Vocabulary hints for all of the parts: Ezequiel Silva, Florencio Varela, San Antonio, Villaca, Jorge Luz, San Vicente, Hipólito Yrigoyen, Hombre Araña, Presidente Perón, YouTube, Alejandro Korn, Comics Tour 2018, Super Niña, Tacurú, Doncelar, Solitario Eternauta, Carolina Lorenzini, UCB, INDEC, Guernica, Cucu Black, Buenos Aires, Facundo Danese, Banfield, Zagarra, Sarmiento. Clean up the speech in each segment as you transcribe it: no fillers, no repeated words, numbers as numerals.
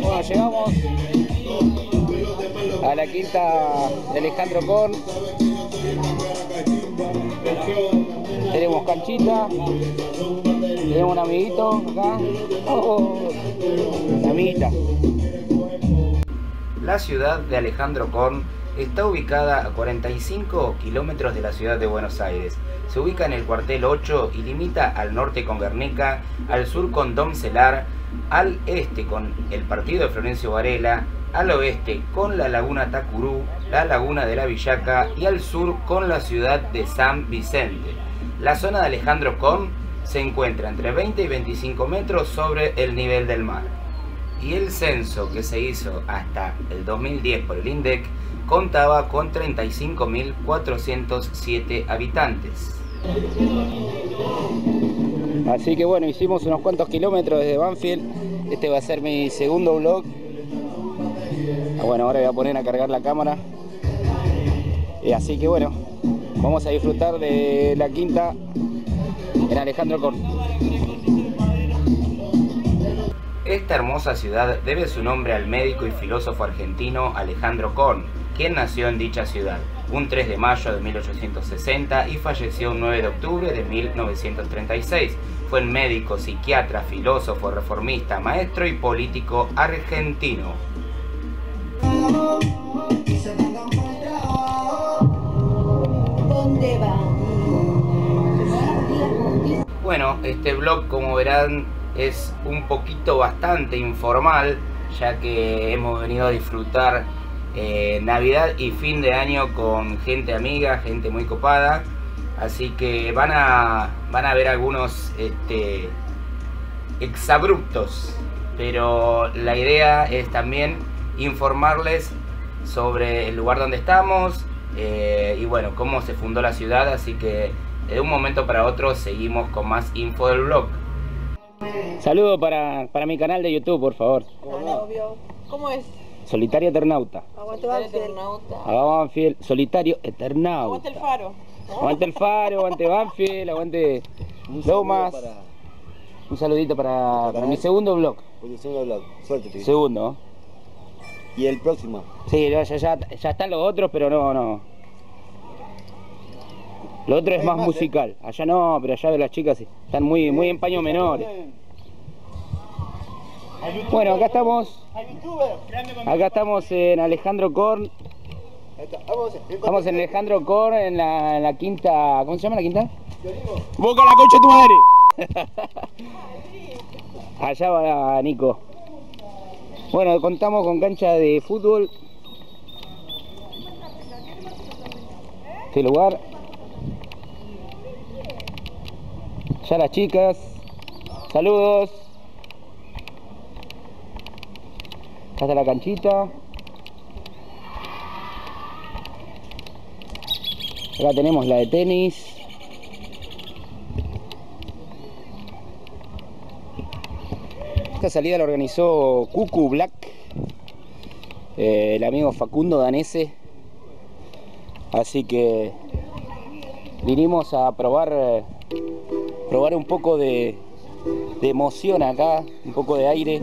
Bueno, llegamos a la quinta de Alejandro Korn. Tenemos canchita, tenemos un amiguito acá, la amiguita. La ciudad de Alejandro Korn está ubicada a 45 kilómetros de la ciudad de Buenos Aires. Se ubica en el cuartel 8 y limita al norte con Guernica, al sur con Doncelar, al este con el partido de Florencio Varela, al oeste con la laguna Tacurú, la laguna de la Villaca y al sur con la ciudad de San Vicente. La zona de Alejandro Korn se encuentra entre 20 y 25 metros sobre el nivel del mar. Y el censo que se hizo hasta el 2010 por el INDEC contaba con 35.407 habitantes. Así que bueno, hicimos unos cuantos kilómetros desde Banfield. Este va a ser mi segundo vlog. Bueno, ahora voy a poner a cargar la cámara. Y así que bueno, vamos a disfrutar de la quinta en Alejandro Korn. Esta hermosa ciudad debe su nombre al médico y filósofo argentino Alejandro Korn, quien nació en dicha ciudad un 3 de mayo de 1860 y falleció un 9 de octubre de 1936. Fue un médico, psiquiatra, filósofo, reformista, maestro y político argentino. Bueno, este vlog, como verán, es un poquito bastante informal, ya que hemos venido a disfrutar Navidad y fin de año con gente amiga, gente muy copada. Así que van a ver algunos exabruptos, pero la idea es también informarles sobre el lugar donde estamos y bueno, cómo se fundó la ciudad. Así que de un momento para otro seguimos con más info del blog. Saludo para mi canal de YouTube, por favor. Obvio. ¿Cómo es? Solitario Eternauta. Aguante Banfield. Solitario Eternauta. Aguante el faro. Aguante el faro, aguante Banfield, aguante Lomas. Un saludito para mi segundo vlog. Suerte. Segundo. ¿Y el próximo? Sí, ya están los otros, pero no. Lo otro es más musical. Allá no, pero allá de las chicas están muy en paños menores. Bueno, acá estamos. Acá estamos en Alejandro Korn. Estamos en Alejandro Korn, en la quinta. ¿Cómo se llama la quinta? Boca la concha de tu madre. Allá va Nico. Bueno, contamos con cancha de fútbol. Este lugar. Ya las chicas. Saludos. Acá está la canchita. Acá tenemos la de tenis. Esta salida la organizó Cucu Black, el amigo Facundo Danese. Así que vinimos a probar un poco de emoción acá, un poco de aire.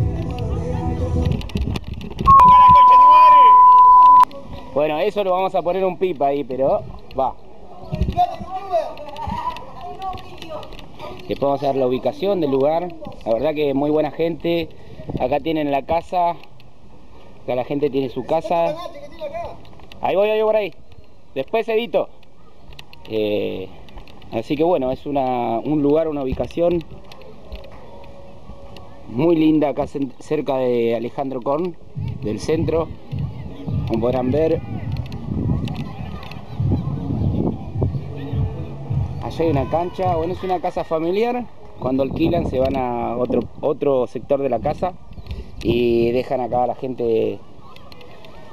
Bueno, eso lo vamos a poner un pip ahí, pero va. Les podemos dar la ubicación del lugar. La verdad que muy buena gente. Acá tienen la casa. Acá la gente tiene su casa. Ahí voy yo por ahí. Después edito. Así que bueno, es un lugar, una ubicación muy linda acá cerca de Alejandro Korn, del centro. Como podrán ver. Allá hay una cancha, bueno, es una casa familiar. Cuando alquilan se van a otro sector de la casa y dejan acá a la gente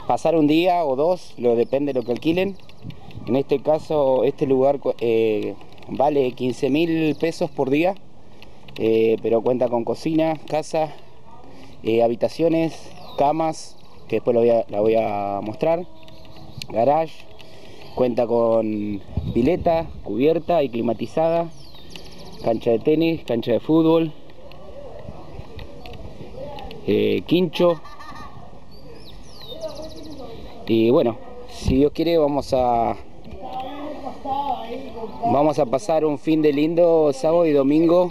pasar un día o dos, depende de lo que alquilen. En este caso, este lugar vale 15.000 pesos por día, pero cuenta con cocina, casa, habitaciones, camas, que después la voy a mostrar, garage. Cuenta con pileta, cubierta y climatizada, cancha de tenis, cancha de fútbol, quincho. Y bueno, si Dios quiere vamos a pasar un fin de lindo sábado y domingo.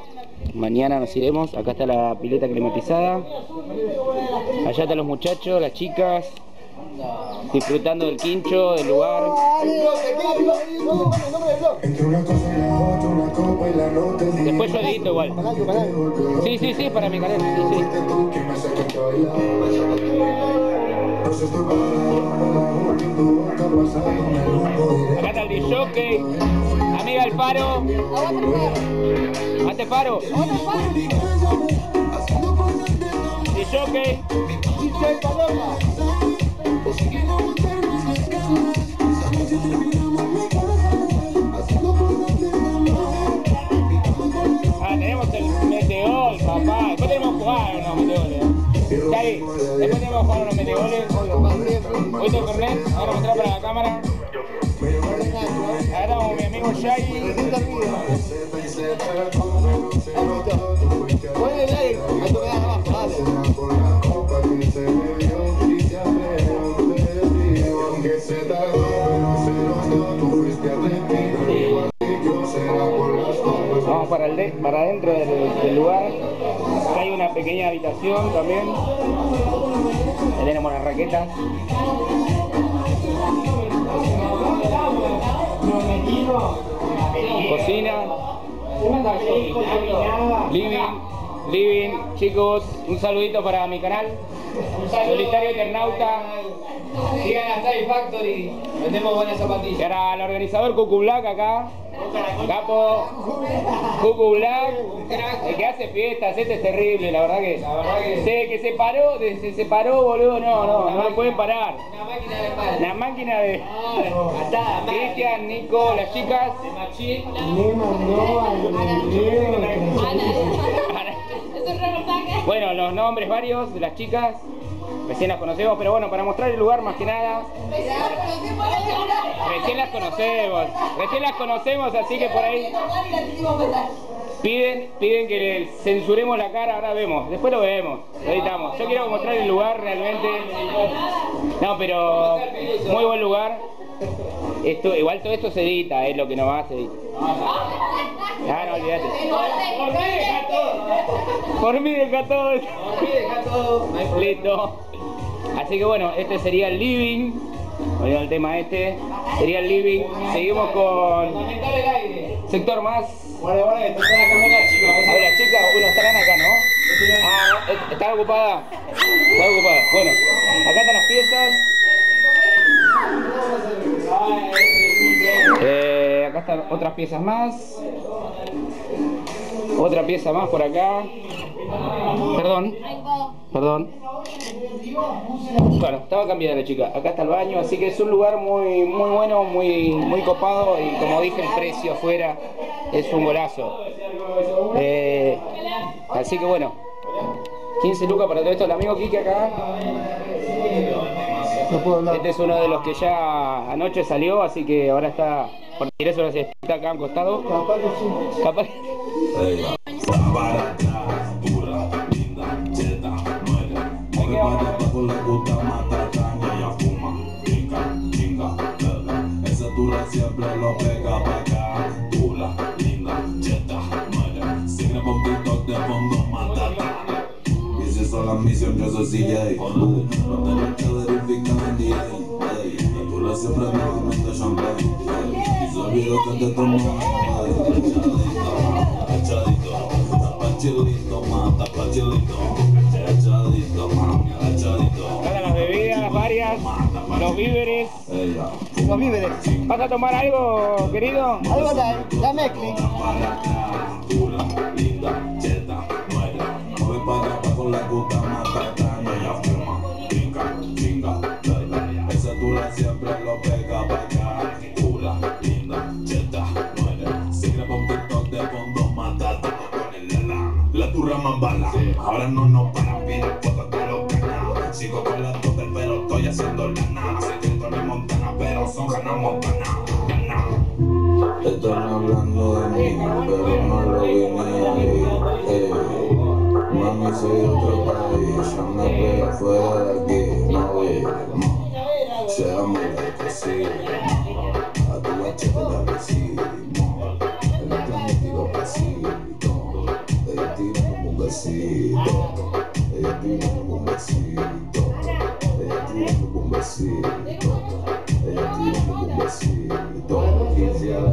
Mañana nos iremos. Acá está la pileta climatizada. Allá están los muchachos, las chicas, disfrutando del quincho, del lugar. Después yo edito igual. Sí, sí, sí, para mi canal. Sí, sí. Acá está el disjockey. Amiga, el paro. Mate paro. Disjockey. Ah, tenemos el meteor, papá. Después tenemos que jugar unos meteores. Dale, después tenemos que jugar unos meteores. Hoy te cornet, ahora mostrar para la cámara. Ahora estamos con mi amigo Shaggy. Ponle like, ahí toca abajo, dale. Vamos para dentro del lugar. Acá hay una pequeña habitación también. Ahí tenemos las raquetas. Cocina. Living, chicos, un saludito para mi canal. Solitario Eternauta. Sigan a Style Factory. Vendemos buenas zapatillas. Para el organizador Cucu Black acá. Capo. Cucu Black. El que hace fiestas, este es terrible, la verdad que. Se separó, boludo. No lo pueden parar. Una máquina de palo. La máquina de. Cristian, Nico, las chicas. Le mandó al. Bueno, los nombres varios de las chicas, recién las conocemos, pero bueno, para mostrar el lugar más que nada. Recién las conocemos, así que por ahí piden que les censuremos la cara, ahora vemos, después lo vemos, lo editamos. Yo quiero mostrar el lugar realmente, no, pero muy buen lugar. Esto, igual todo esto se edita, es lo que nos va a hacer. Ah, no, olvídate. Por mí deja todo. Completo. Así que bueno, este sería el living. Volviendo al tema este. Sería el living. Seguimos con... Sector más. Bueno, esto está acá, las chicas, bueno, estarán acá, ¿no? Ah, está ocupada. Bueno, acá están las piezas. Acá están otras piezas más. Otra pieza más por acá. Perdón. Bueno, estaba cambiando la chica. Acá está el baño, así que es un lugar muy, muy bueno, muy, muy copado. Y como dije, el precio afuera es un golazo. Así que bueno, 15 lucas para todo esto. El amigo Kike acá. Este es uno de los que ya anoche salió, así que ahora está por ingreso, está acá a un costado. Capaz. Para las bebidas varias, los víveres. ¿Vas a tomar algo, querido? Algo la mezcla. Ahora no nos para pila, puedo estar loca. Sigo con las dos del pelo, estoy haciendo lana. Sé que esto no es Montana, pero son Hannah Montana. Están hablando de mí, pero no lo vi ni ahí. tiene centro para ella, una playa afuera que no ve. Llamo la cocina, a tu guachete la vecina, el Atlántico Pacífico, ella tiene un bombacito, ella tiene un bombacito, ella tiene un bombacito, ella tiene un bombacito, ella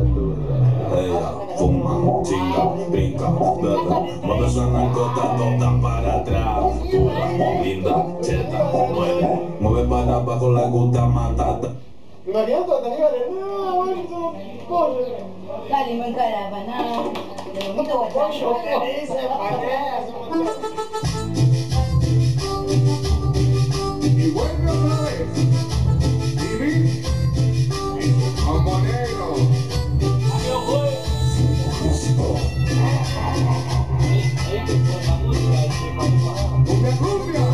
fuma, chinga, brinca, bebe, mueve esa narcota toda para atrás, pura, linda, cheta, mueve. Mueve para abajo, la gusta matata. Mariato, te digo, no, bonito, corre. Dale, me cara, panada. Te lo meto guachayo. Y vuelve otra vez. Y vi. Como negro. Adiós, güey. Una cumbia.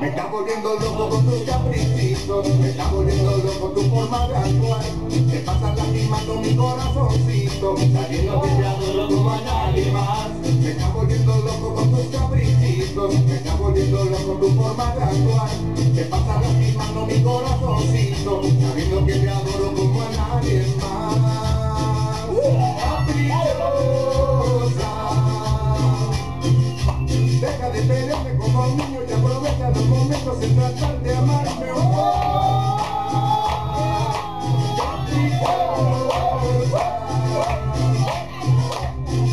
Me está volviendo loco con tus caprichitos, me está volviendo loco tu forma de actuar. Te pasas lastimando mi corazoncito, saliendo brillando como a nadie más. Me está volviendo loco con tus caprichitos, me está volviendo loco tu forma de actuar. Te pasas lastimando mi corazoncito, sabiendo que te adoro como a nadie más. Caprichosa, deja de tenerme como un niño y aprovecha los momentos en tratar de amarme.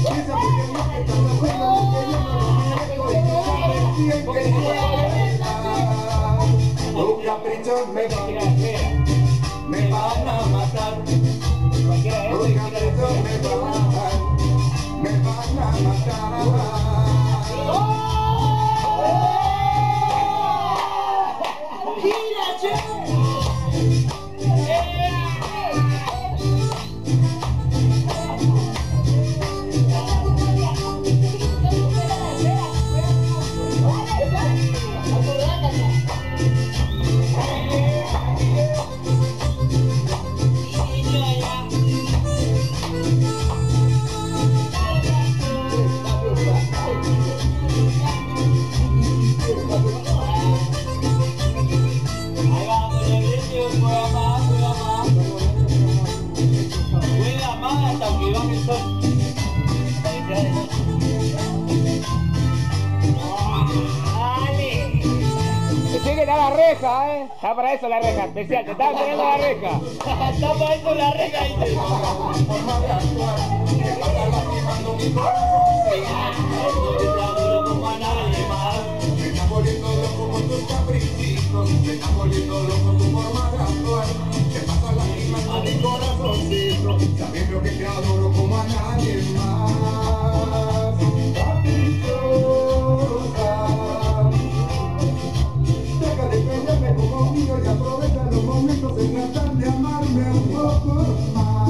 Piensa porque no te estás haciendo que yo no me merezco y que no me merezco. Tus caprichos me van a matar. Tus caprichos me van a matar. Reja, está para eso la reja, especial, te estaba poniendo la reja. Está para eso la reja, dice. Me está volviendo loco con tus caprichitos, me está volviendo loco tu forma de actuar. Te pasas lastimando a mi corazoncito, sabiendo que te adoro como a nadie más.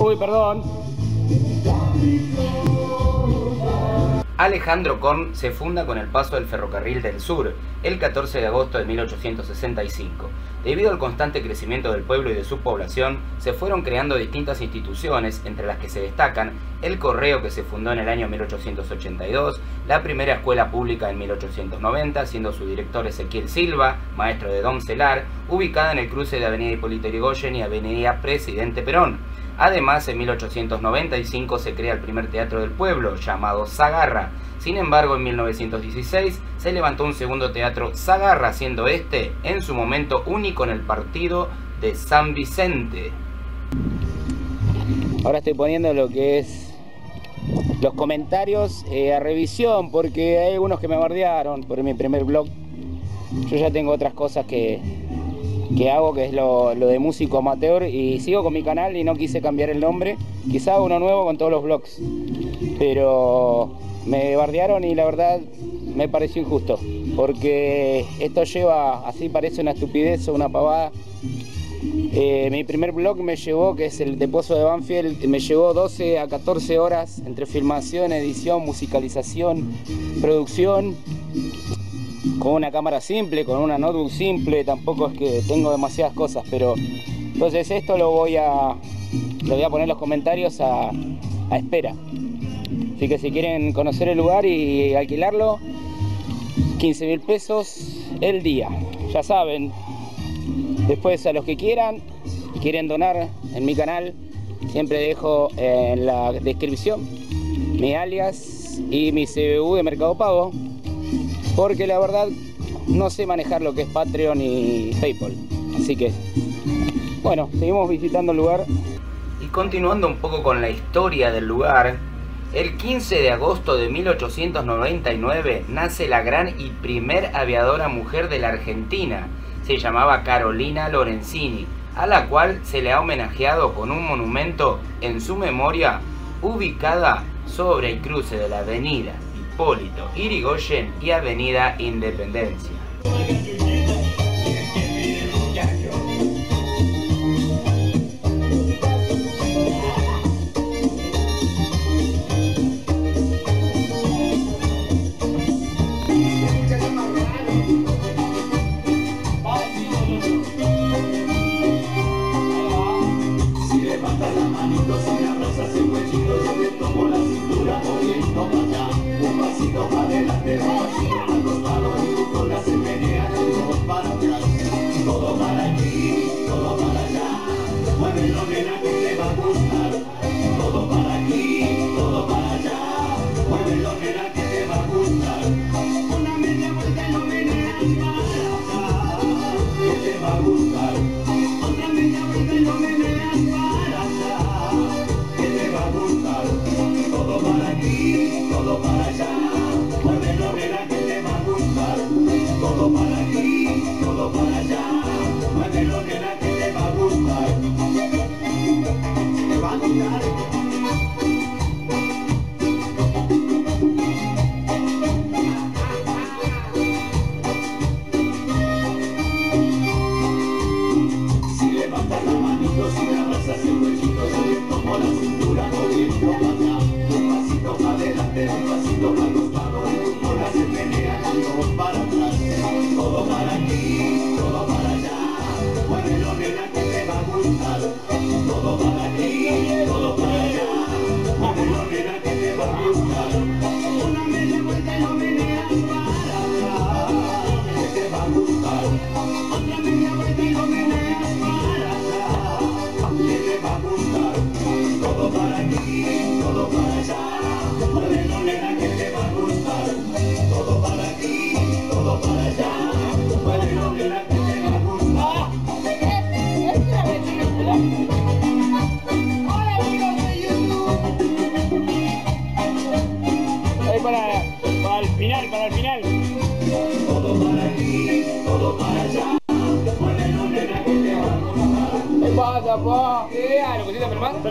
Uy, perdón. Alejandro Korn se funda con el paso del ferrocarril del sur el 14 de agosto de 1865. Debido al constante crecimiento del pueblo y de su población, se fueron creando distintas instituciones, entre las que se destacan el correo, que se fundó en el año 1882, la primera escuela pública en 1890, siendo su director Ezequiel Silva, maestro de Doncelar, ubicada en el cruce de Avenida Hipólito Yrigoyen y Avenida Presidente Perón. Además, en 1895 se crea el primer teatro del pueblo, llamado Zagarra. Sin embargo, en 1916 se levantó un segundo teatro, Zagarra, siendo este, en su momento, único en el partido de San Vicente. Ahora estoy poniendo lo que es los comentarios a revisión, porque hay algunos que me bardearon por mi primer blog. Yo ya tengo otras cosas que hago, que es lo de músico amateur, y sigo con mi canal y no quise cambiar el nombre. Quizá hago uno nuevo con todos los vlogs, pero me bardearon y la verdad me pareció injusto. porque esto lleva, así parece una estupidez o una pavada. Mi primer blog me llevó, que es el de Pozo de Banfield, me llevó 12 a 14 horas entre filmación, edición, musicalización, producción, con una cámara simple, con una notebook simple, tampoco es que tengo demasiadas cosas, pero entonces esto lo voy a poner en los comentarios a espera. Así que si quieren conocer el lugar y alquilarlo, 15.000 pesos el día, ya saben. Después, a los que quieran, si quieren donar en mi canal, siempre dejo en la descripción mi alias y mi CBU de Mercadopago, porque la verdad no sé manejar lo que es Patreon y PayPal. Así que, bueno, seguimos visitando el lugar. Y continuando un poco con la historia del lugar, el 15 de agosto de 1899 nace la gran y primer aviadora mujer de la Argentina. Se llamaba Carolina Lorenzini, a la cual se le ha homenajeado con un monumento en su memoria ubicada sobre el cruce de la avenida Hipólito Yrigoyen y avenida Independencia.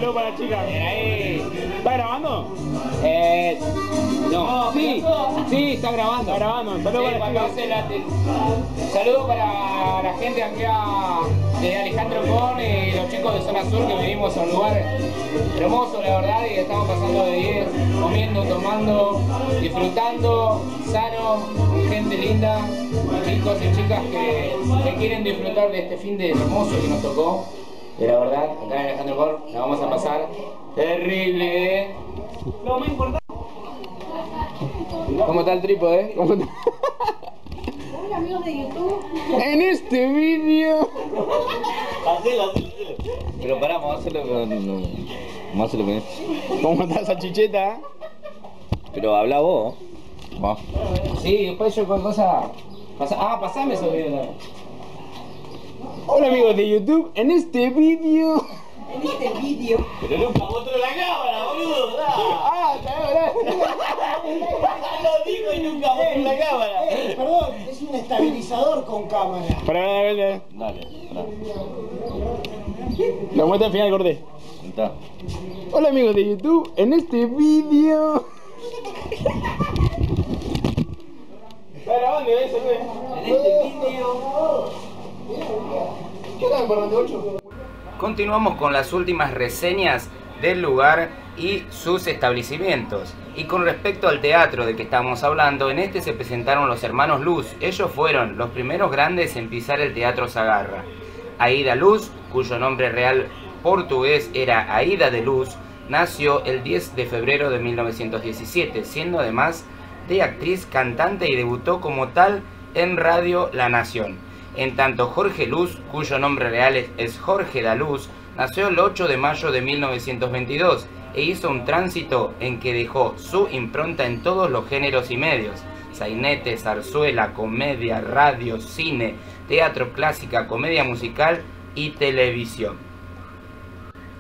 Saludos para las chicas. ¿Está grabando? No. Sí, está grabando. Saludos para las chicas. Saludos para la gente acá de Alejandro Korn y los chicos de Zona Sur, que venimos a un lugar hermoso, la verdad, y estamos pasando de 10, comiendo, tomando, disfrutando, sano, con gente linda, chicos y chicas que quieren disfrutar de este fin de hermoso que nos tocó. Y la verdad, acá en Alejandro Korn la vamos a pasar terrible, ¿eh? Lo más importante. ¿Cómo está el trípode? ¿Cómo está? Hola, amigos de YouTube. En este vídeo. Hacelo. Pero pará, vamos a hacerlo con... ¿Cómo está esa chicheta? Pero habla vos. Va. Sí, después yo con cosas... pasame esos videos. Hola amigos de YouTube, en este vídeo... Pero nunca mostró la cámara, boludo, ¿verdad? Ah, lo dijo y nunca mostró la cámara. Perdón, es un estabilizador con cámara. Pará. Dale, pará. Lo muestra al final, Gordé. Está. Hola amigos de YouTube, en este vídeo... En este vídeo continuamos con las últimas reseñas del lugar y sus establecimientos. Y con respecto al teatro de que estamos hablando, en este se presentaron los hermanos Luz. Ellos fueron los primeros grandes en pisar el teatro Zagarra. Aída Luz, cuyo nombre real portugués era Aída de Luz, nació el 10 de febrero de 1917, siendo además de actriz, cantante y debutó como tal en Radio La Nación. En tanto, Jorge Luz, cuyo nombre real es Jorge da Luz, nació el 8 de mayo de 1922 e hizo un tránsito en que dejó su impronta en todos los géneros y medios: sainete, zarzuela, comedia, radio, cine, teatro, clásica, comedia musical y televisión.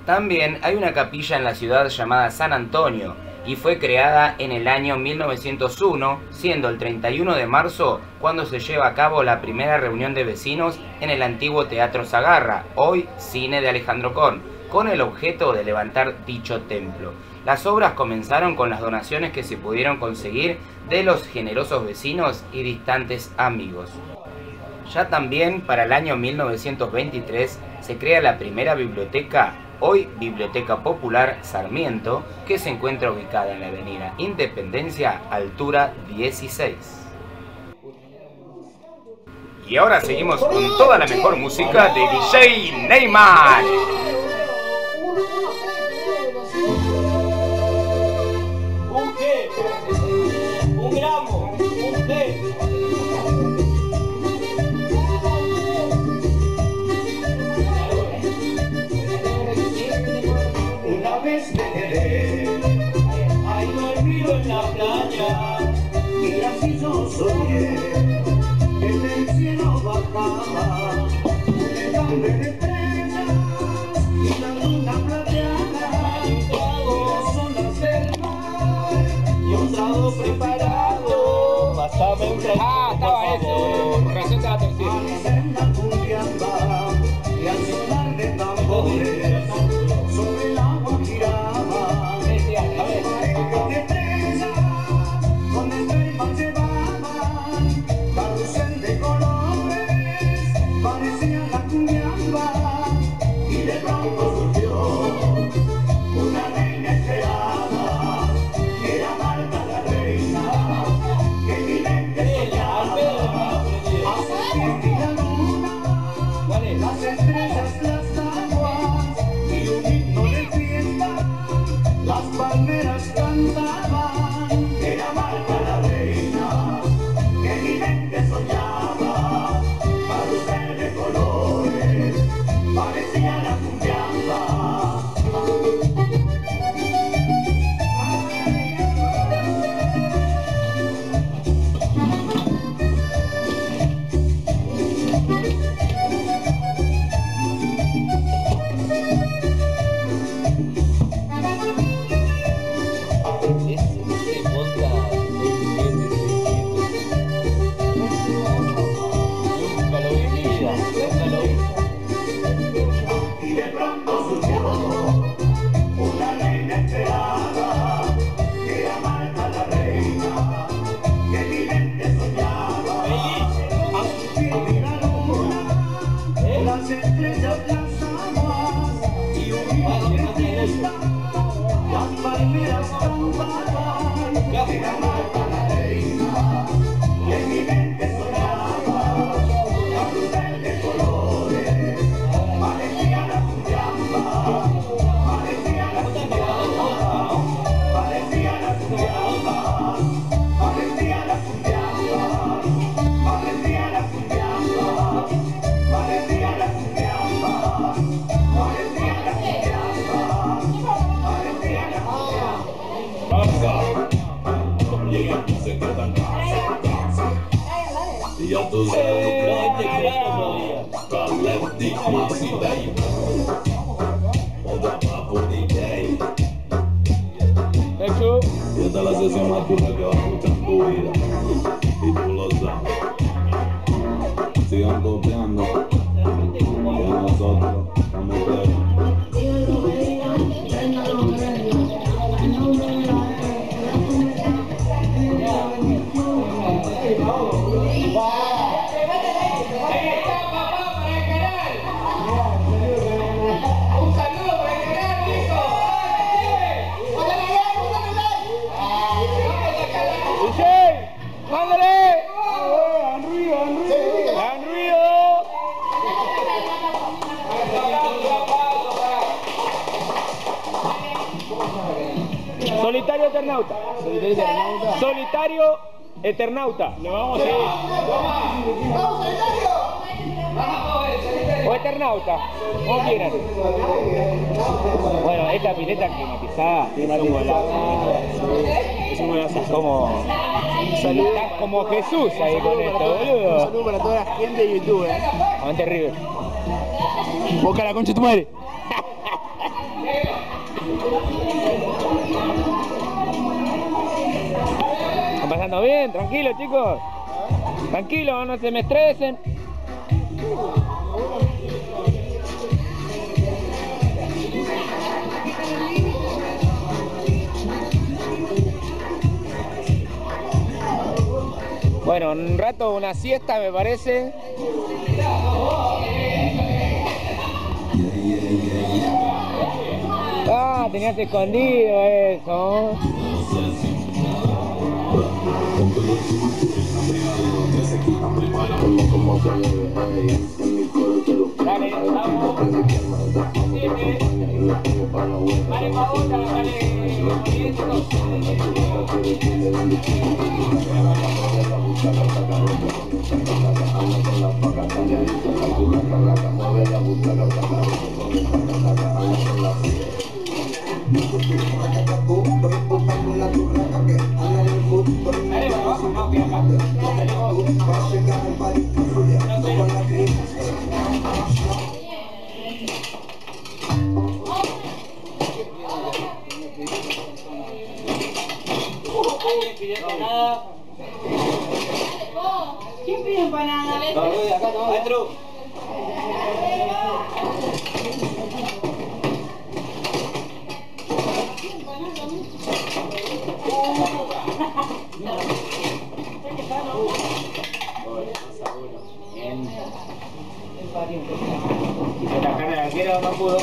También hay una capilla en la ciudad llamada San Antonio y fue creada en el año 1901, siendo el 31 de marzo cuando se lleva a cabo la primera reunión de vecinos en el antiguo Teatro Zagarra, hoy Cine de Alejandro Korn, con el objeto de levantar dicho templo. Las obras comenzaron con las donaciones que se pudieron conseguir de los generosos vecinos y distantes amigos. Ya también para el año 1923 se crea la primera biblioteca, hoy Biblioteca Popular Sarmiento, que se encuentra ubicada en la avenida Independencia, altura 16. Y ahora seguimos con toda la mejor música de DJ Neymar. Soñé que del cielo bajaba de donde de estrellas y la luna plateada y las olas del mar y un trago preparado. Pásame un trago, estaba eso, receta la torcida. Al la cumbiamba y al sonar de tambores sobre el agua giraba el parejo de estrellas con el mar se va. Oh. Eternauta. Solitario Eternauta. Solitario Eternauta. Lo vamos a ir. Vamos Solitario. O Eternauta. ¿Cómo quieran? Bueno, esta pileta climatizada. Es como Solitario, como Jesús ahí con esto, boludo. Un saludo para toda la gente de YouTube. Aguante River. Boca la concha de tu madre. ¿Están pasando bien? Tranquilos, chicos. Tranquilos, no se me estresen. Bueno, un rato, una siesta me parece. Ah, tenías escondido eso. Dale, vamos. Vale, Paola, vale. ¿Quién pide empanada? No pudo.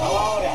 Ahora.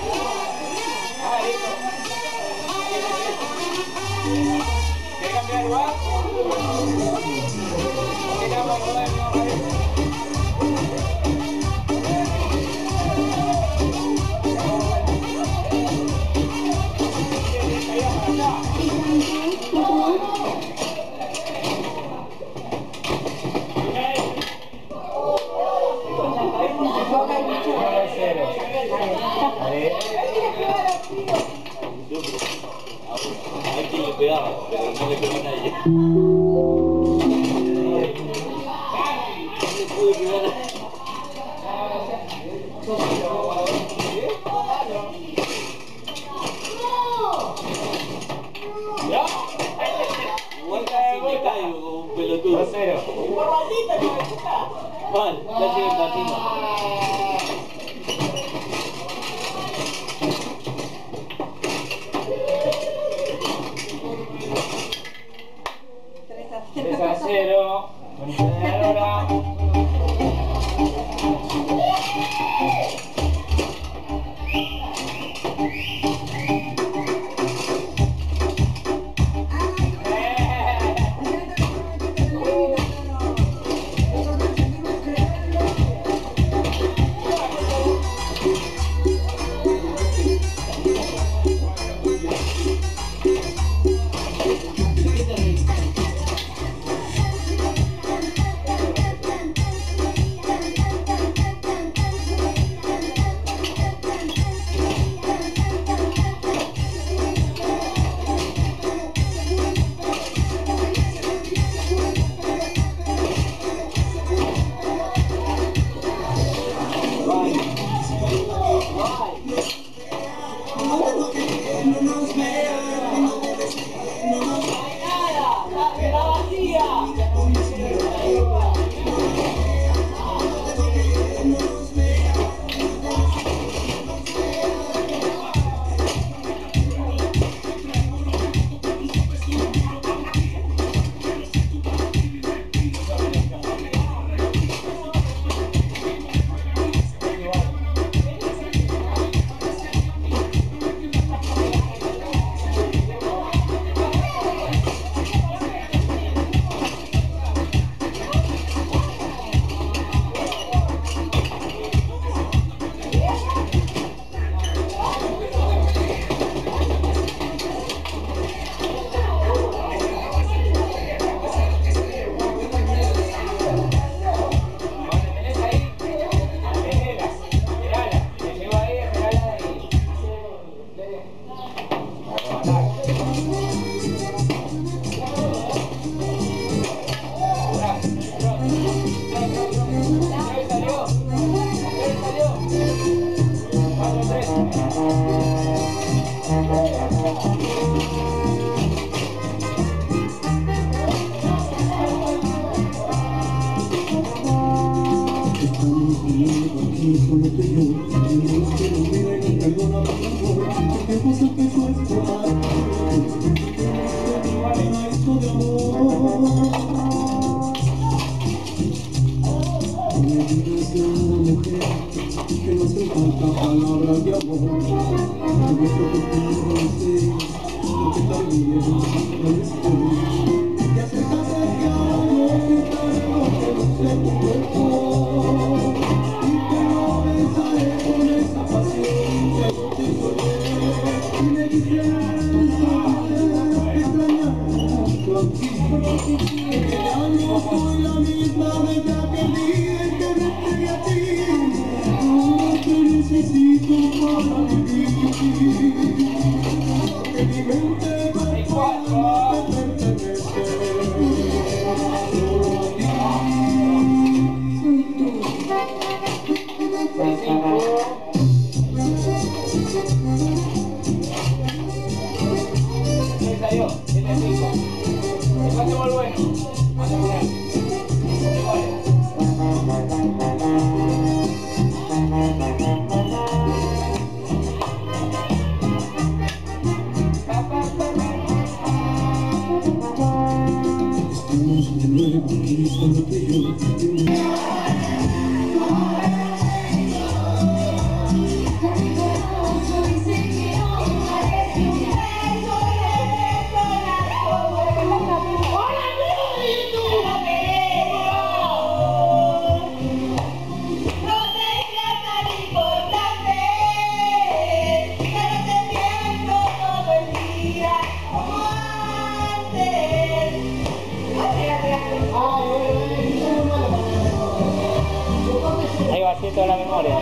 vasito de la memoria.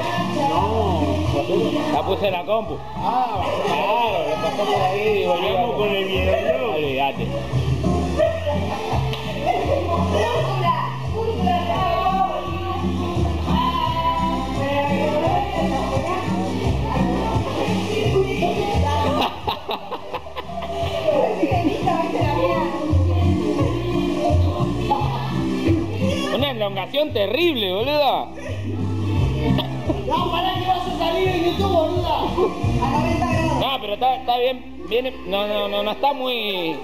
No, la puse en la compu. Ah, claro, lo pasé por ahí y volvemos con el video. Olvídate. Una elongación terrible, boluda. No, pará que vas a salir en YouTube, boluda. No, pero está bien, viene, no está muy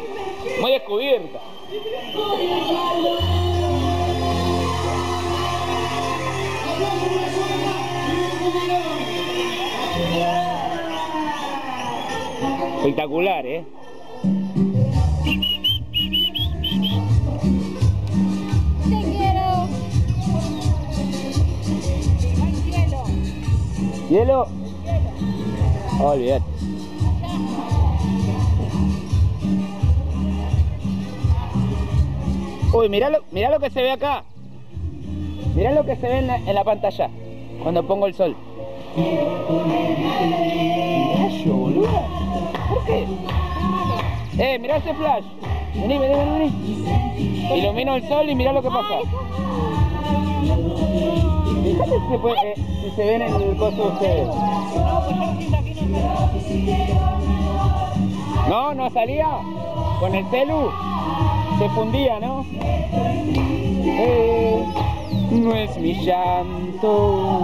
descubierta. Espectacular, ¿eh? Te quiero. Hay hielo. ¿Hielo? Hielo. Olvídate. Uy, mirá lo que se ve acá. Mirá lo que se ve en la pantalla cuando pongo el sol. Rayo, boluda. ¿Por qué? Mirá ese flash. Vení. Ilumino el sol y mirá lo que pasa. Fíjate si se ven en el coso ustedes. No salía. Con el celu se fundía, ¿no? No es mi llanto.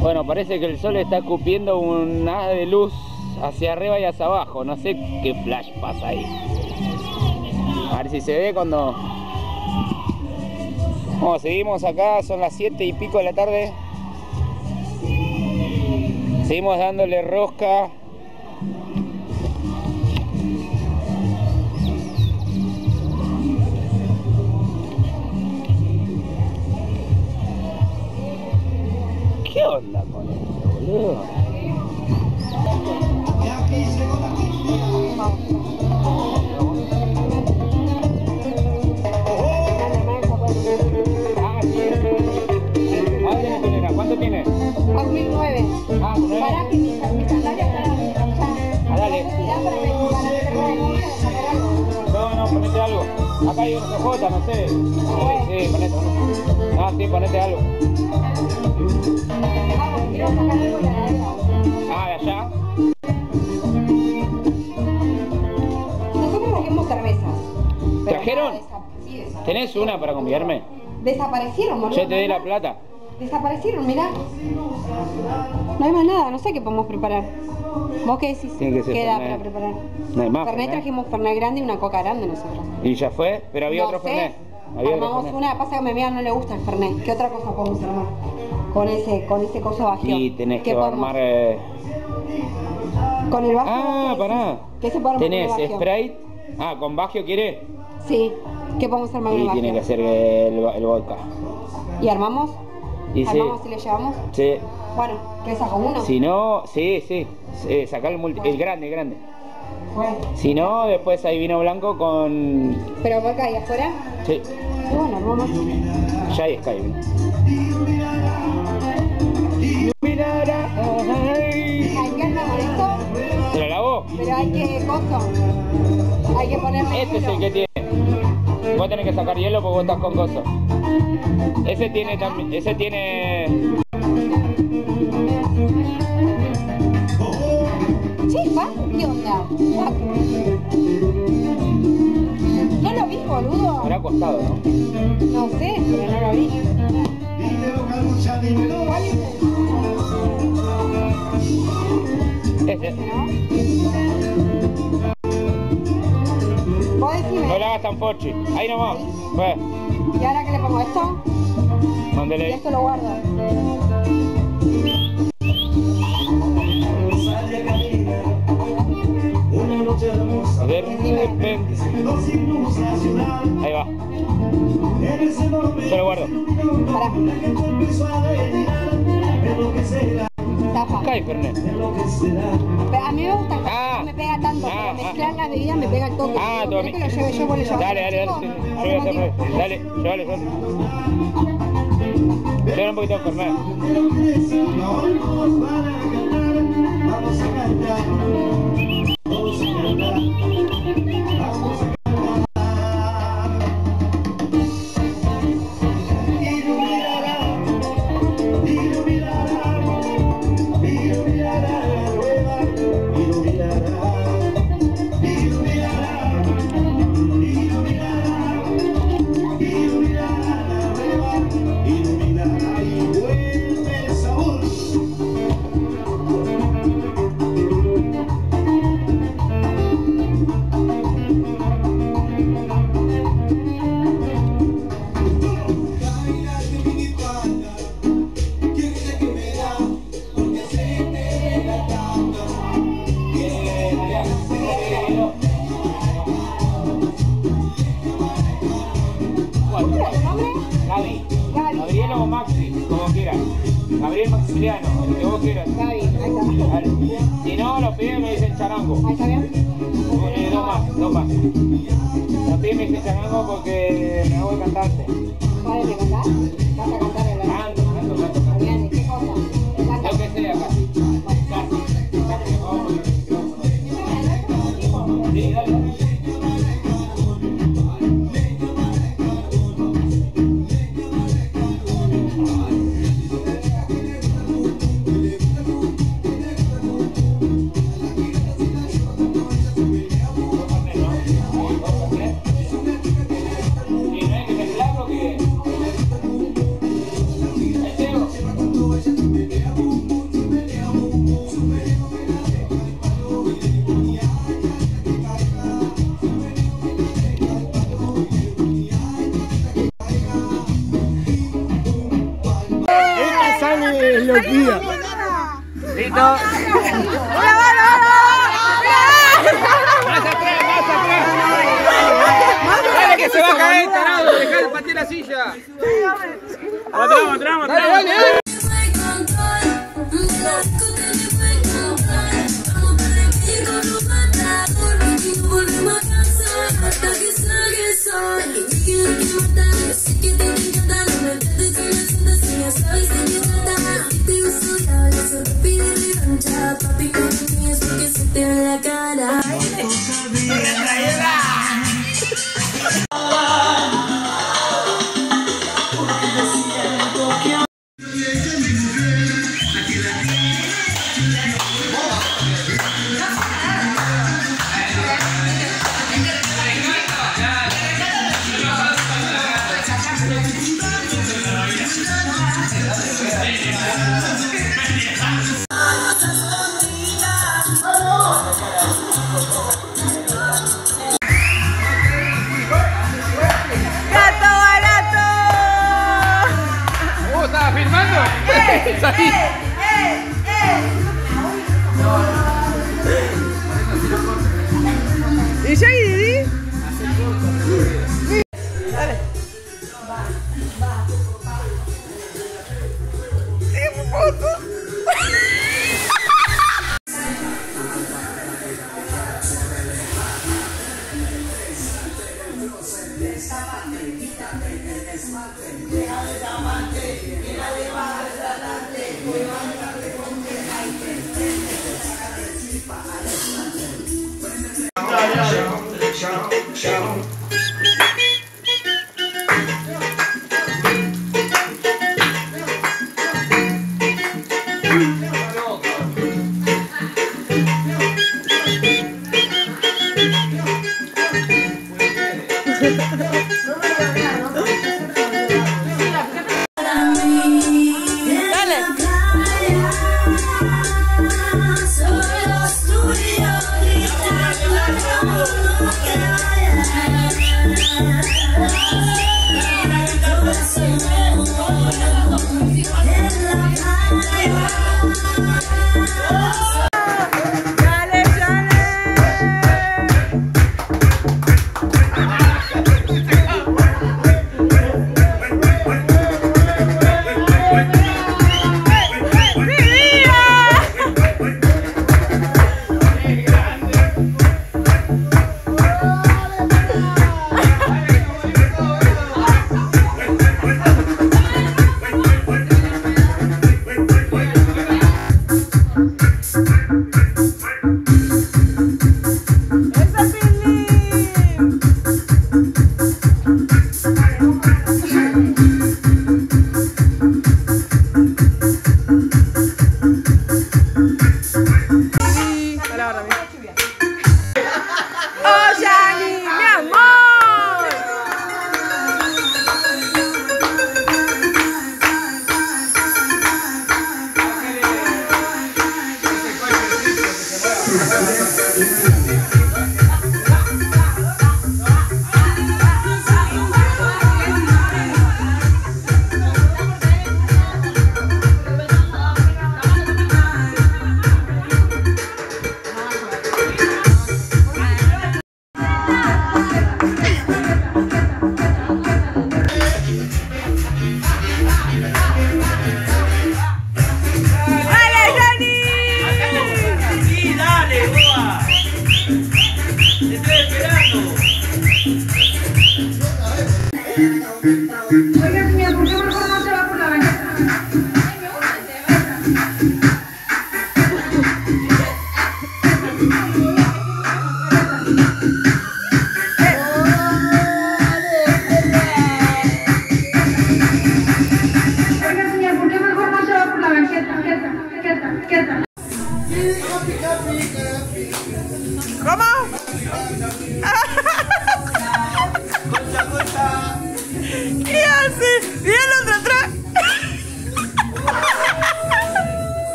Bueno, parece que el sol está escupiendo un haz de luz hacia arriba y hacia abajo. No sé qué flash pasa ahí. A ver si se ve cuando... Bueno, seguimos acá, son las 7 y pico de la tarde. Seguimos dándole rosca. ¿Qué onda con esto, boludo? ¿Cuánto tiene? 2009. Ah, para que mi sandalia para mi cancha. Dale. No, ponete algo. Acá hay un CJ, no sé. Sí, ponete. Ah, sí, ponete algo. Ah, de allá. Nosotros trajimos cervezas. ¿Trajeron? ¿Tenés una para convidarme? Desaparecieron, boludo. Yo te di la plata. Desaparecieron, mirá. No hay más nada, no sé qué podemos preparar. ¿Vos qué decís? Tiene que queda para preparar. No hay más. Fernet, trajimos Fernet grande y una coca grande nosotros. ¿Y ya fue? Pero había no otro sé. Fernet. Armamos una, pasa que a mi amiga no le gusta el Fernet. ¿Qué otra cosa podemos armar? Con ese coso bajeo. Y tenés que armar... Con el bajeo. Ah, pará. ¿Qué se puede armar? ¿Tenés Sprite? Ah, ¿con bajeo querés? Sí. ¿Qué podemos armar con el bajeo? Y tiene que ser el vodka. ¿Y armamos? ¿Y si le llevamos? Sí. Bueno, ¿qué saco uno? Si no, sí. Sacá el grande, el grande. Bueno. Si no, después hay vino blanco con... ¿Pero vodka ahí afuera? Sí. Bueno, vamos. Ya hay Skype. Hay que andar con esto. ¿Se lo lavó? Pero hay que... coso. Hay que ponerme este hielo. Es el que tiene. Vos tenés que sacar hielo porque vos estás con coso. Ese tiene también... Ese tiene... ¿Chispa? ¿Qué onda? No lo vi, boludo. Habrá costado, ¿no? No sé, pero no lo vi. ¿Cuál es? Este. ¿Vos decime? No lo hagas tan pochi. Ahí nomás. Pues. ¿Y ahora que le pongo esto? ¿Dónde le...? Y esto lo guardo. De repente. Ahí va. Yo lo guardo. Tapa. Cae Fernet. A mí me gusta el Fernet, no me pega tanto, pero mezclar las bebidas me pega el toque. Ah, todo bien. Dale, dale, dale. Dale, llévale, un poquito de corneta.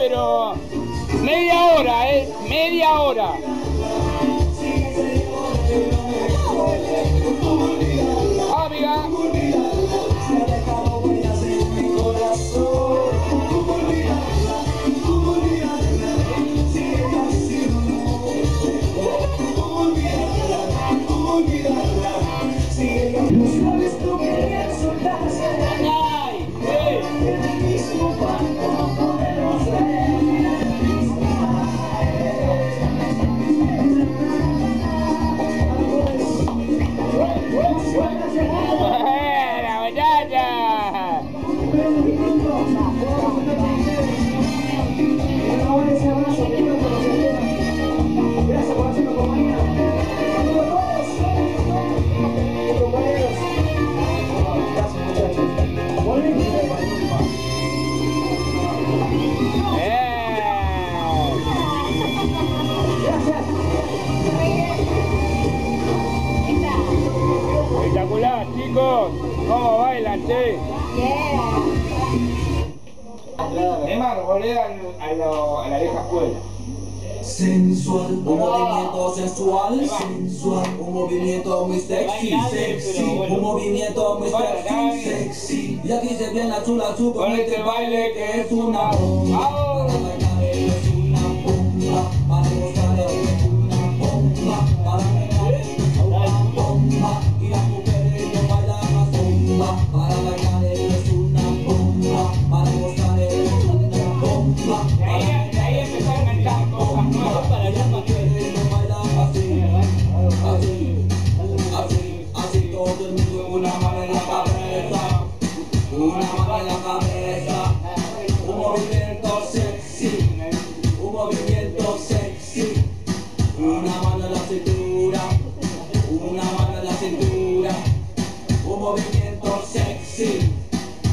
pero media hora, media hora. Amiga. Espectacular, chicos, cómo bailan, che. Es más, volver a la vieja escuela. Sensual, un movimiento sensual, sensual, un movimiento muy sexy, sexy, un movimiento muy sexy, sexy. Y aquí se viene la chula chu con este baile que es una bomba. Es una bomba, para gozar es una bomba, para bailar es una bomba. Y las mujeres no bailan más bomba, para bailar es una bomba, para gozar es una bomba. Ahí empezó a inventar cosas nuevas para allá para que no bailan así, así, así, así. Todo el mundo con una mano en la cabeza, una mano en la cabeza. Un movimiento sexy, un movimiento sexy.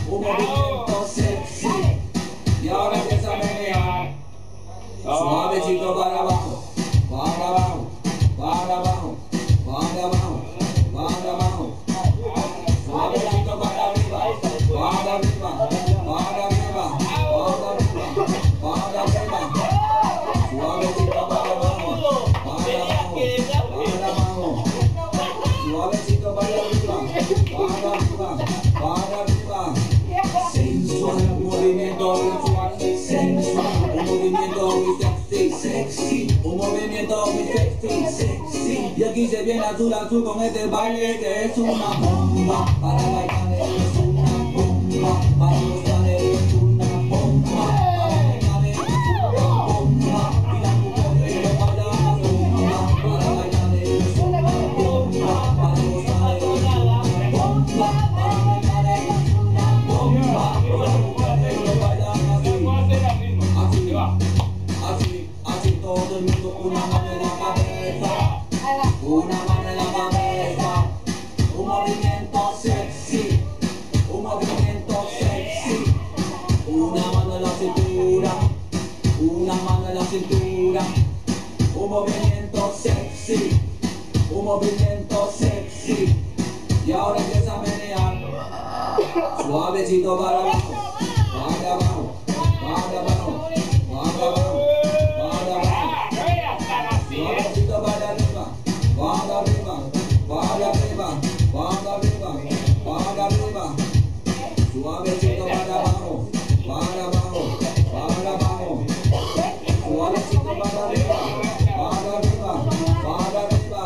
Una mano en la cintura, una mano en la cintura. Un movimiento sexy, un movimiento sexy. Y ahora empieza a menear. Suavecito para abajo, para abajo, para abajo, para abajo, para abajo. Suavecito para arriba, para arriba, para arriba. Y aquí se viene azul azul con este baile que es una bomba. Para bailar es una bomba, para gozar es una bomba, para bailar es una bomba. Y las mujeres no bailan más bomba, para bailar es una bomba, para gozar es una bomba, para bailar es una bomba. Y las mujeres no bailan más así, así, así. Todo el mundo una mano en la cabeza, una mano en la cabeza, un movimiento sexy, una mano en la cintura, una mano en la cintura, un movimiento sexy, y ahora empieza a menear, suavecito para abajo, para abajo, para abajo, para abajo, para abajo, suavecito para abajo. Para arriba, para arriba, para arriba, para arriba. Suavecito para abajo, para abajo, para abajo. Suavecito para arriba, para arriba, para arriba.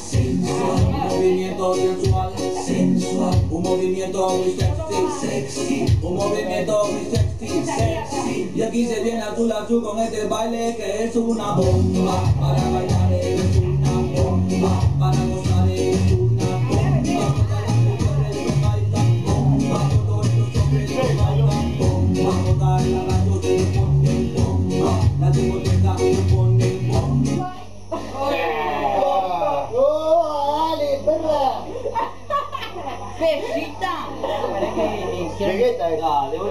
Sensual, un movimiento sensual, sensual. Un movimiento muy sexy, sexy. Un movimiento muy sexy, sexy. Y aquí se viene azul azul con este baile que es una bomba. Para bailar es una bomba, para gozar es una bomba, todas las mujeres bailan bomba, todos los hombres bailan bomba, todas las radios se ponen bomba, las discotecas se ponen bomba. ¡Oh, dale, perra! ¡Perrita! ¡Pegueta, dale, perra!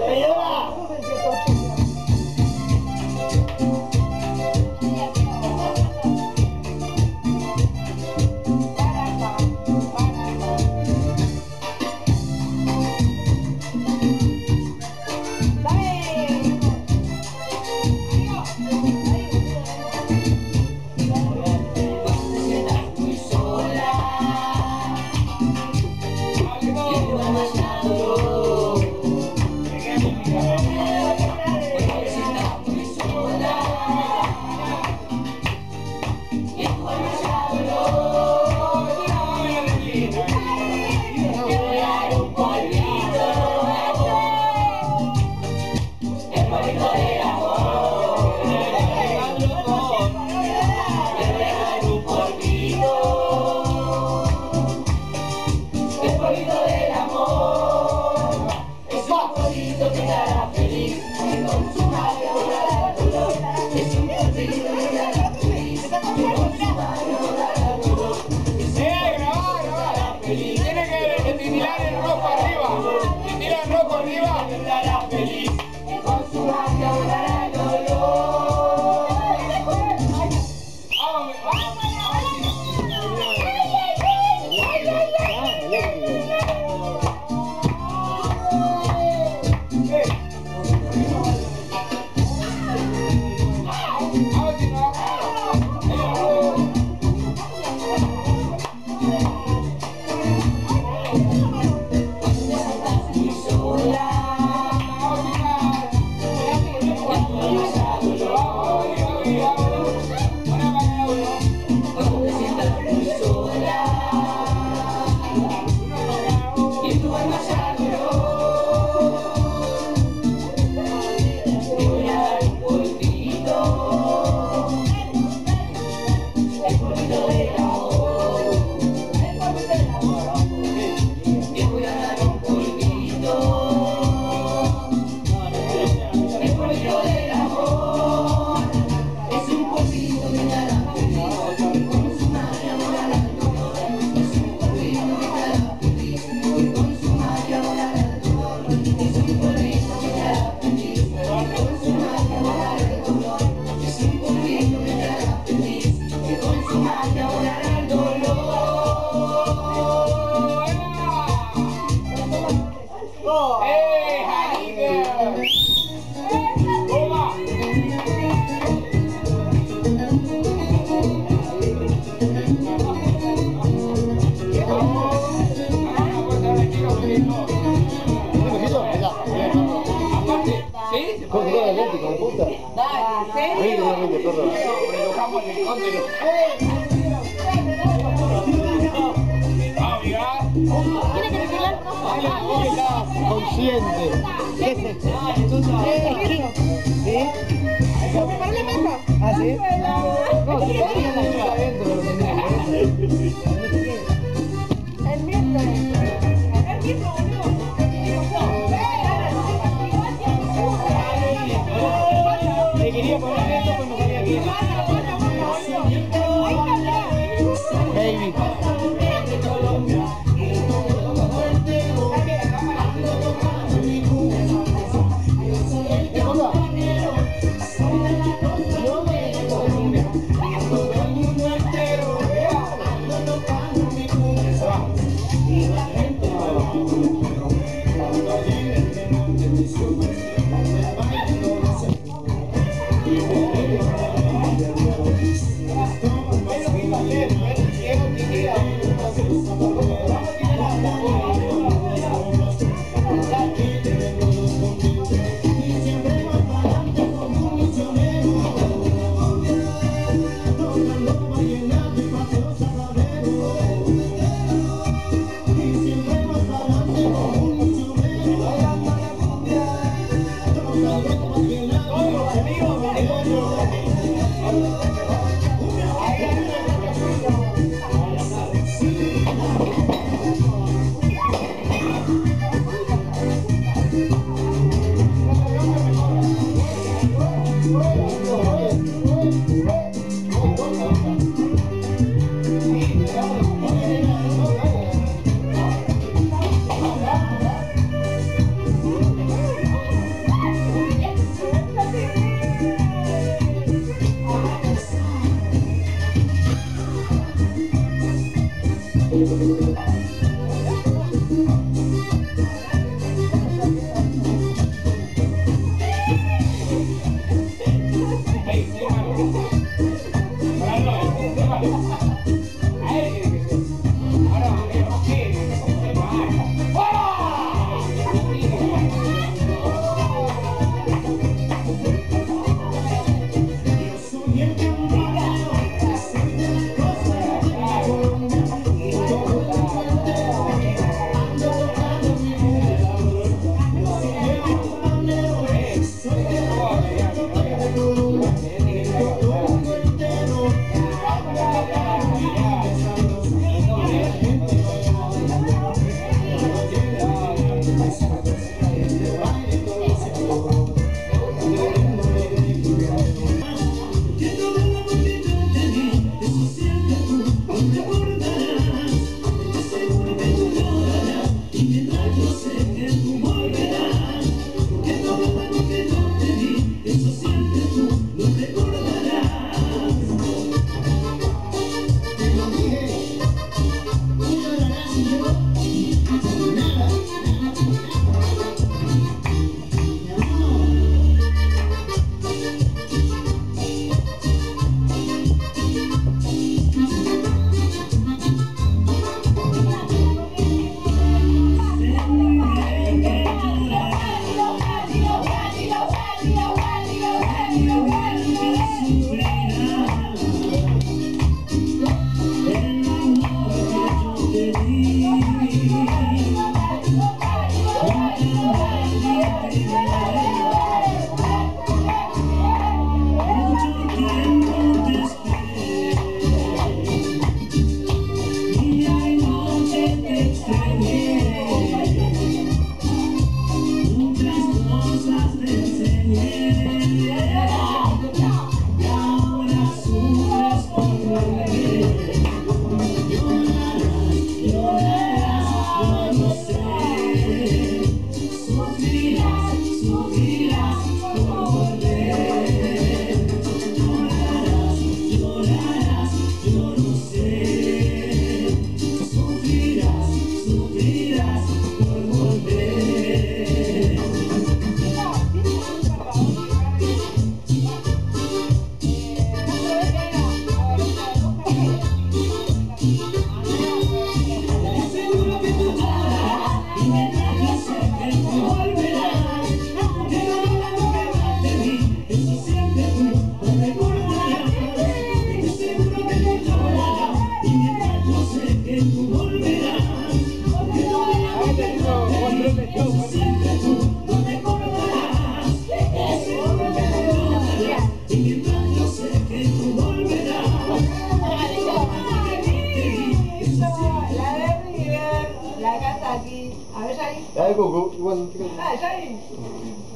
Ay, Cucu, bueno, tío. Ah, ya hay.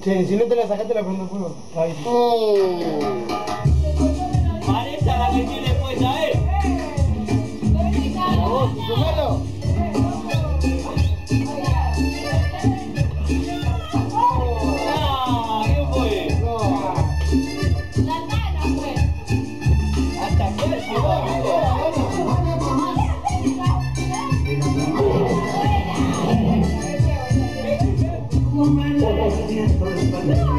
Che, si no te la sacaste la prenda fuego. Ahí sí. Vanessa, la que tiene puesta, ¿eh? ¿A vos, Cucumelo? ¡Ah! ¿Quién fue? No. La nana fue. Hasta que él llegó. Gracias.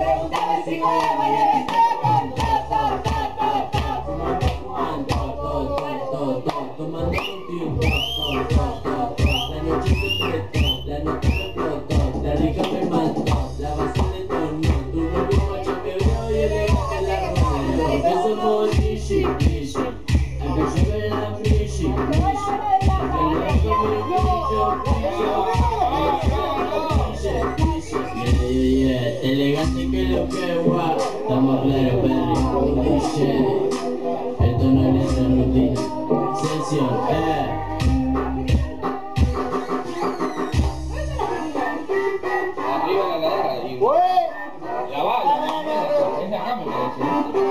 Pregúntame si huevo y le besé con taza, ta, ta, ta. Fumando todo, todo, todo, tomando un tiempo, todo, todo, todo. La noche se apretó, la noche se explotó, la rica me mató, la base de tono. Tu novio macho te veo y le gusta la rola. Porque somos bichi, bichi, acá llueve la bichi, bichi. Elegante que lo que guau, estamos claros, perro, DJ. Esto no es la rutina, sesión, Arriba la ladera, digo. La bala, es la cama que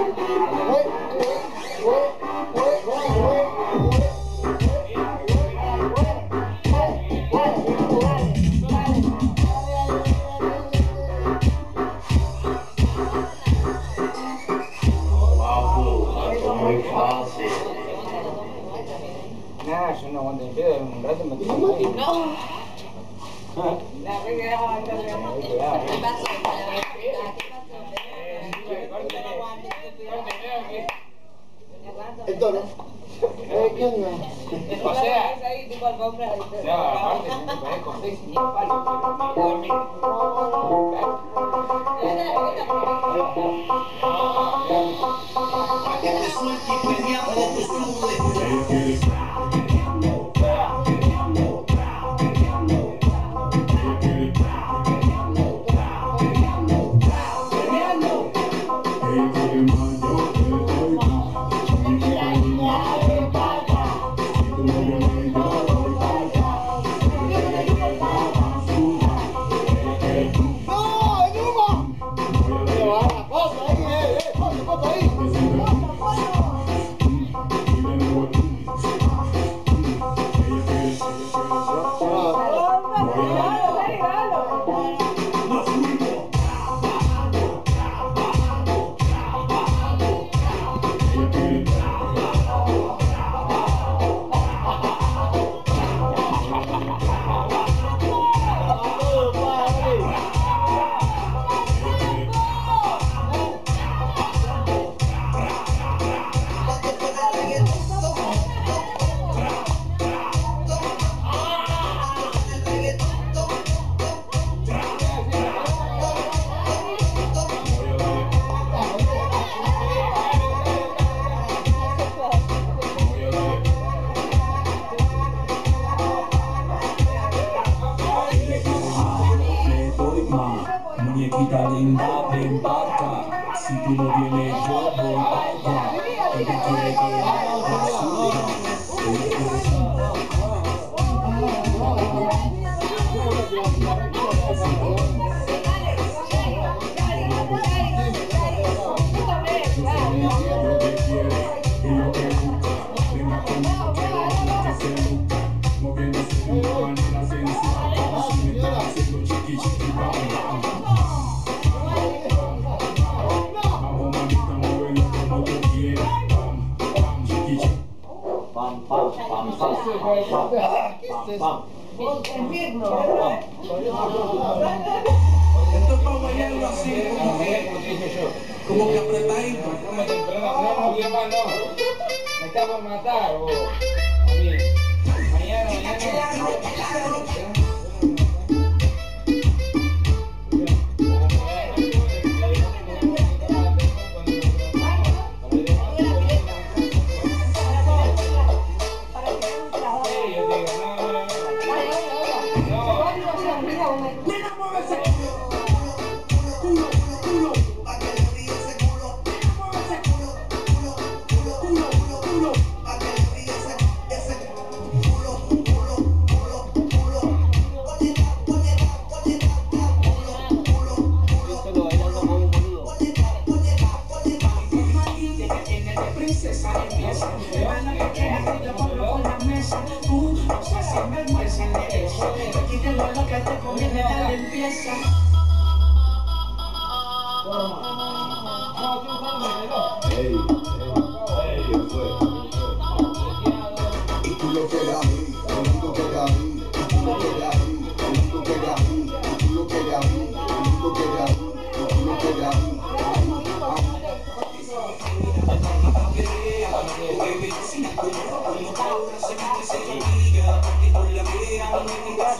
Tú lo que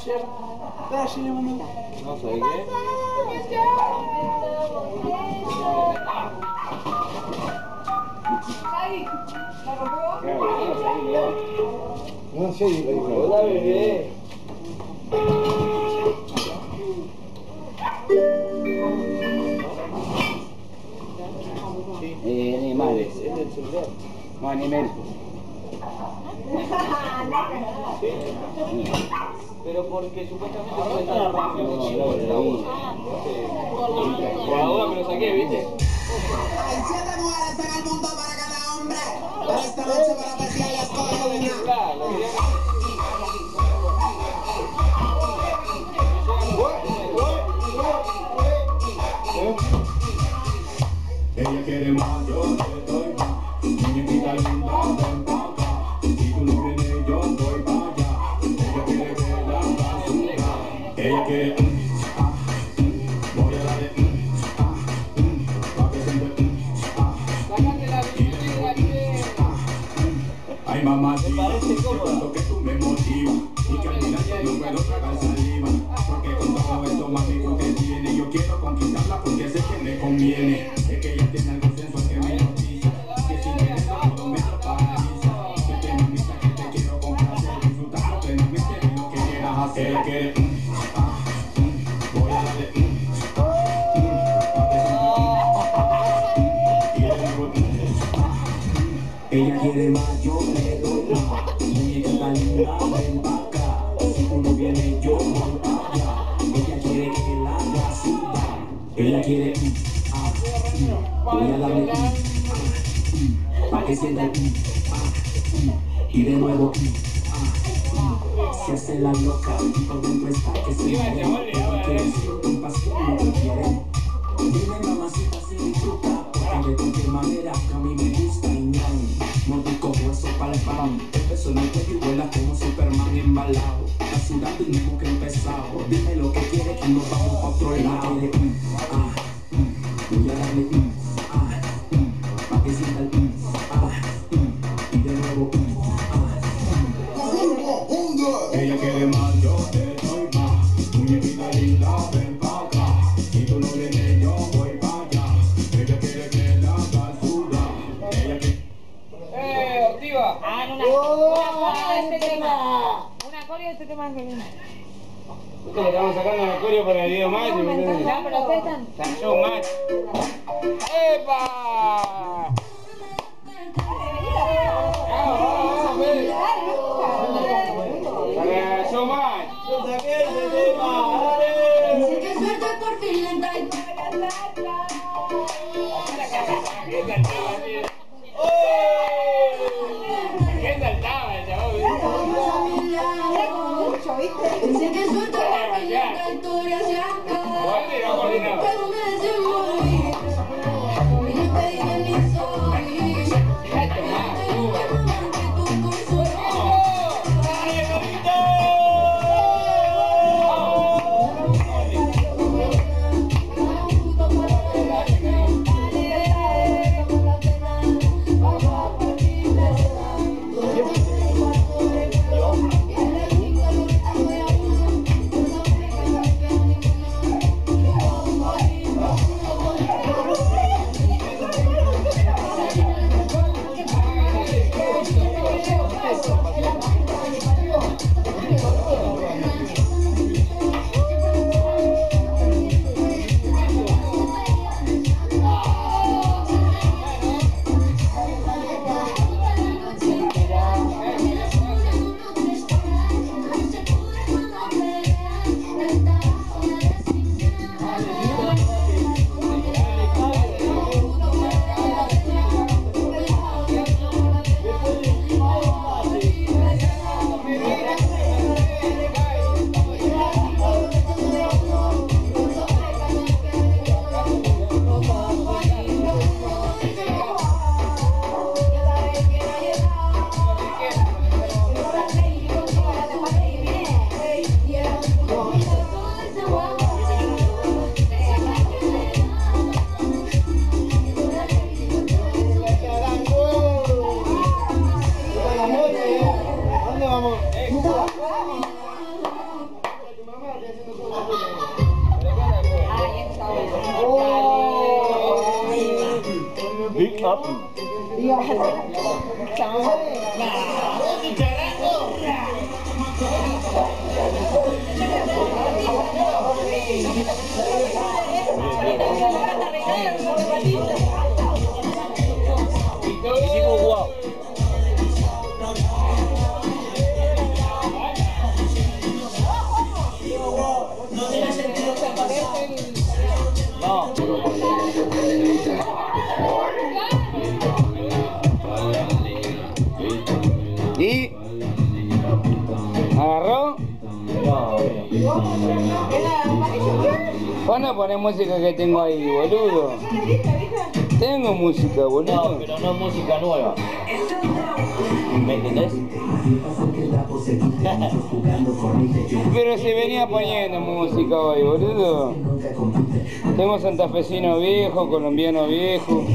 hacer clase de voluntad. No sé qué. No sé qué. Hola, bebé. Animales. No, animales. Pero porque supuestamente se puede estar por la duda me lo saqué, ¿viste? El 7 9 será el punto para cada hombre. Esta noche para pescar las cosas. Ella quiere más, yo te doy más. Muñequita linda, ven pa' acá. Si tú no vienes, yo voy pa' allá. Ella quiere ver la basura. Ella quiere, voy a darle, pa' que siempre, ay mamacita, tanto que tú me motivas. Y que al final no puedo tragar saliva. Porque con todo esto, mami, que usted tiene, yo quiero conquistarla porque sé que me conviene. Ella quiere más, yo le doy más. Muñeca tan linda, ven pa' acá. Si tú no vienes, yo voy pa' allá. Ella quiere que la haga sudar. Ella quiere voy a darle pa' que sienta y de nuevo se hace la loca y todo empieza que se muere. No quiere ser un paseo, no te quiere. Dime mamacita si disfruta, porque de cualquier manera a mí me gusta y no. No te cojo eso para el pan. Empezó en el que vuela como Superman embalado. Está sudando y no que empezado. Dime lo que quiere que nos vamos pa' otro lado. Voy a darle pa' que sienta el y de nuevo ella quiere más, yo te doy más. Muñequita linda, ven pa' acá. Si tú no vienes, yo voy pa' allá. Ella quiere que la basura. Ella quiere... ¡Ortiva! Ah, no, una de este tema. Una coreo de este tema, Angelina. Nosotros le estamos sacando una coreo para el video más. No, pero ustedes están... ¡Sancho más! ¡Epa! Big up. Y digo wow. No tiene sentido que aparezca. No. Y agarró. Bueno, poné música que tengo ahí, boludo. Tengo música, boludo. No, pero no música nueva. ¿Me entendés? Pero se venía poniendo música hoy, boludo. Tengo santafesino viejo, colombiano viejo.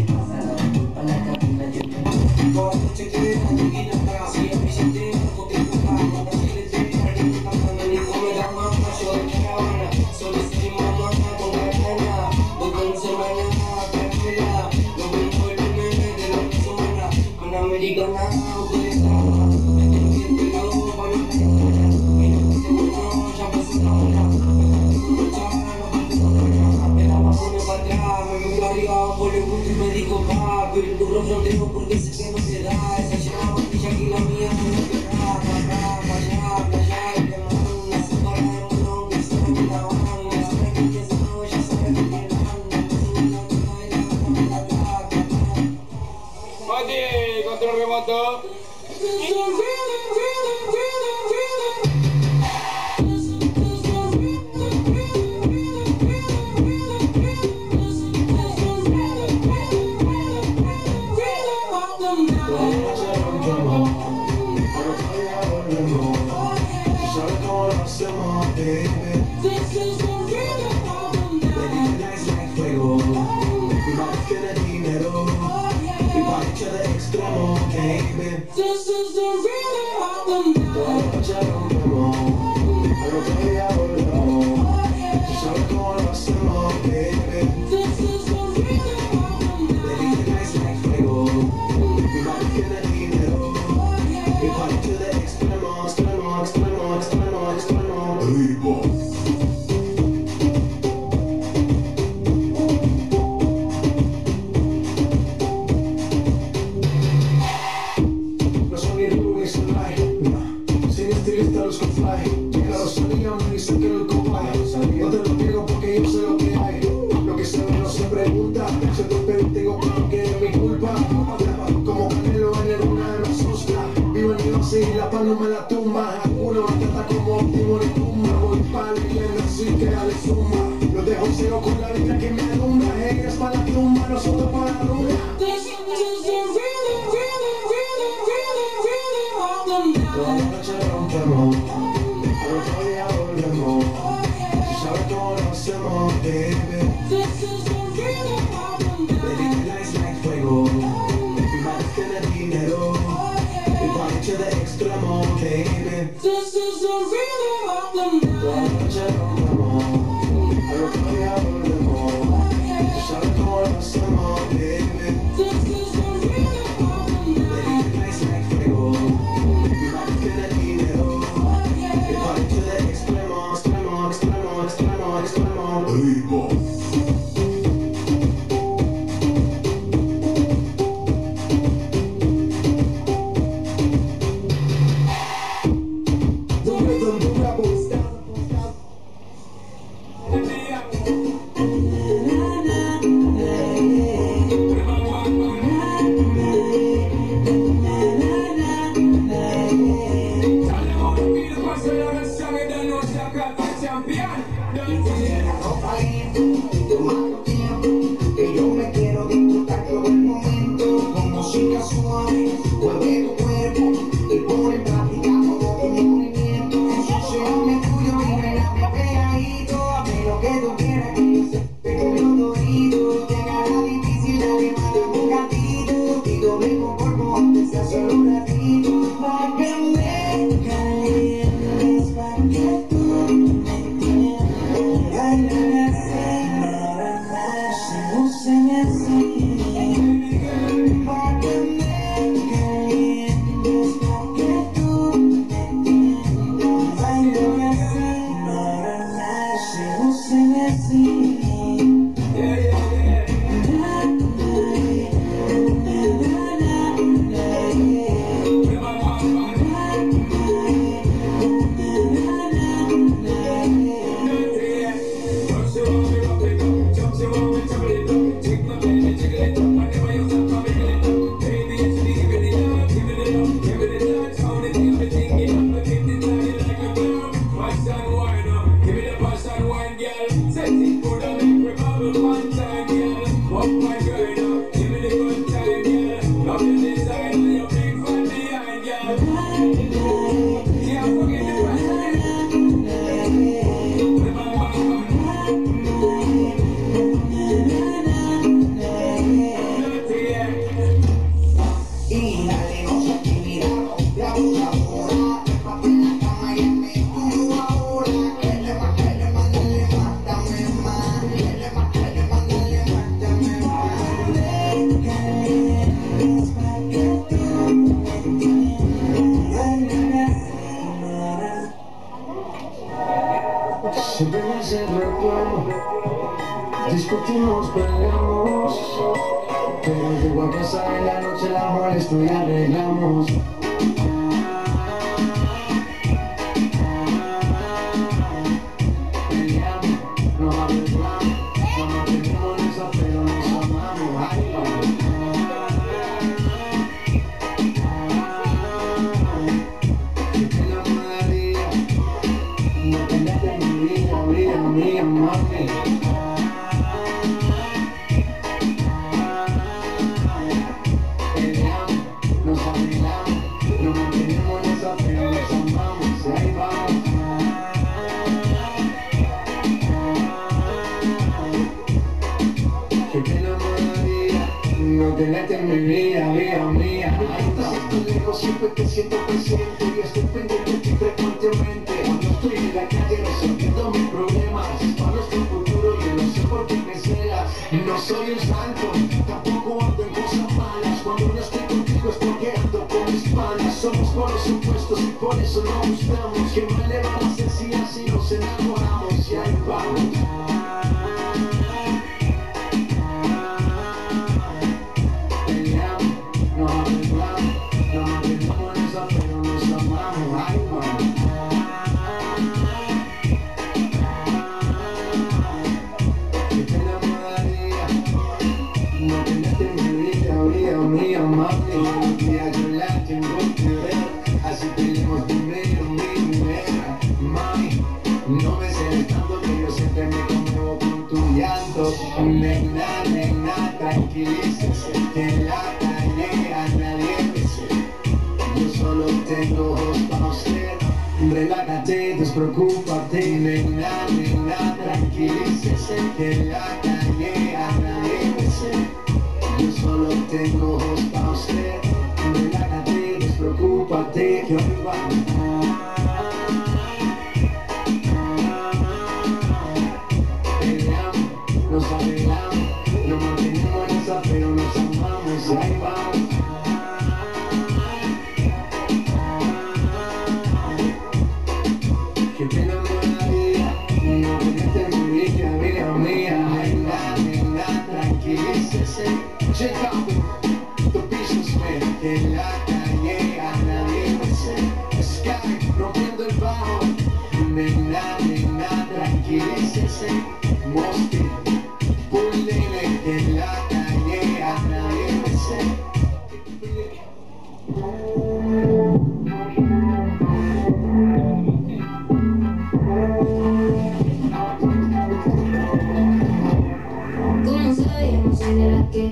Esa en la noche la molesto y arreglamos. Siempre te siento presente y estoy pendiente de ti frecuentemente. Cuando estoy en la calle resolviendo mis problemas, para nuestro futuro yo no sé por qué me celas. No soy un santo, tampoco ando en cosas malas. Cuando no estoy contigo es porque ando con mis panas. Somos por los supuestos y por eso no gustamos. Que mal le van a hacer si así nos enamoramos. Y ahí vamos. Preocúpate, nena, nena, tranquilícese, que en la calle analícese. Yo solo tengo ojos para usted. Relájate, despreocúpate, que hoy va. Peleamos, nos arreglamos, nos mantenemos en esa, pero nos amamos, y ahí vamos.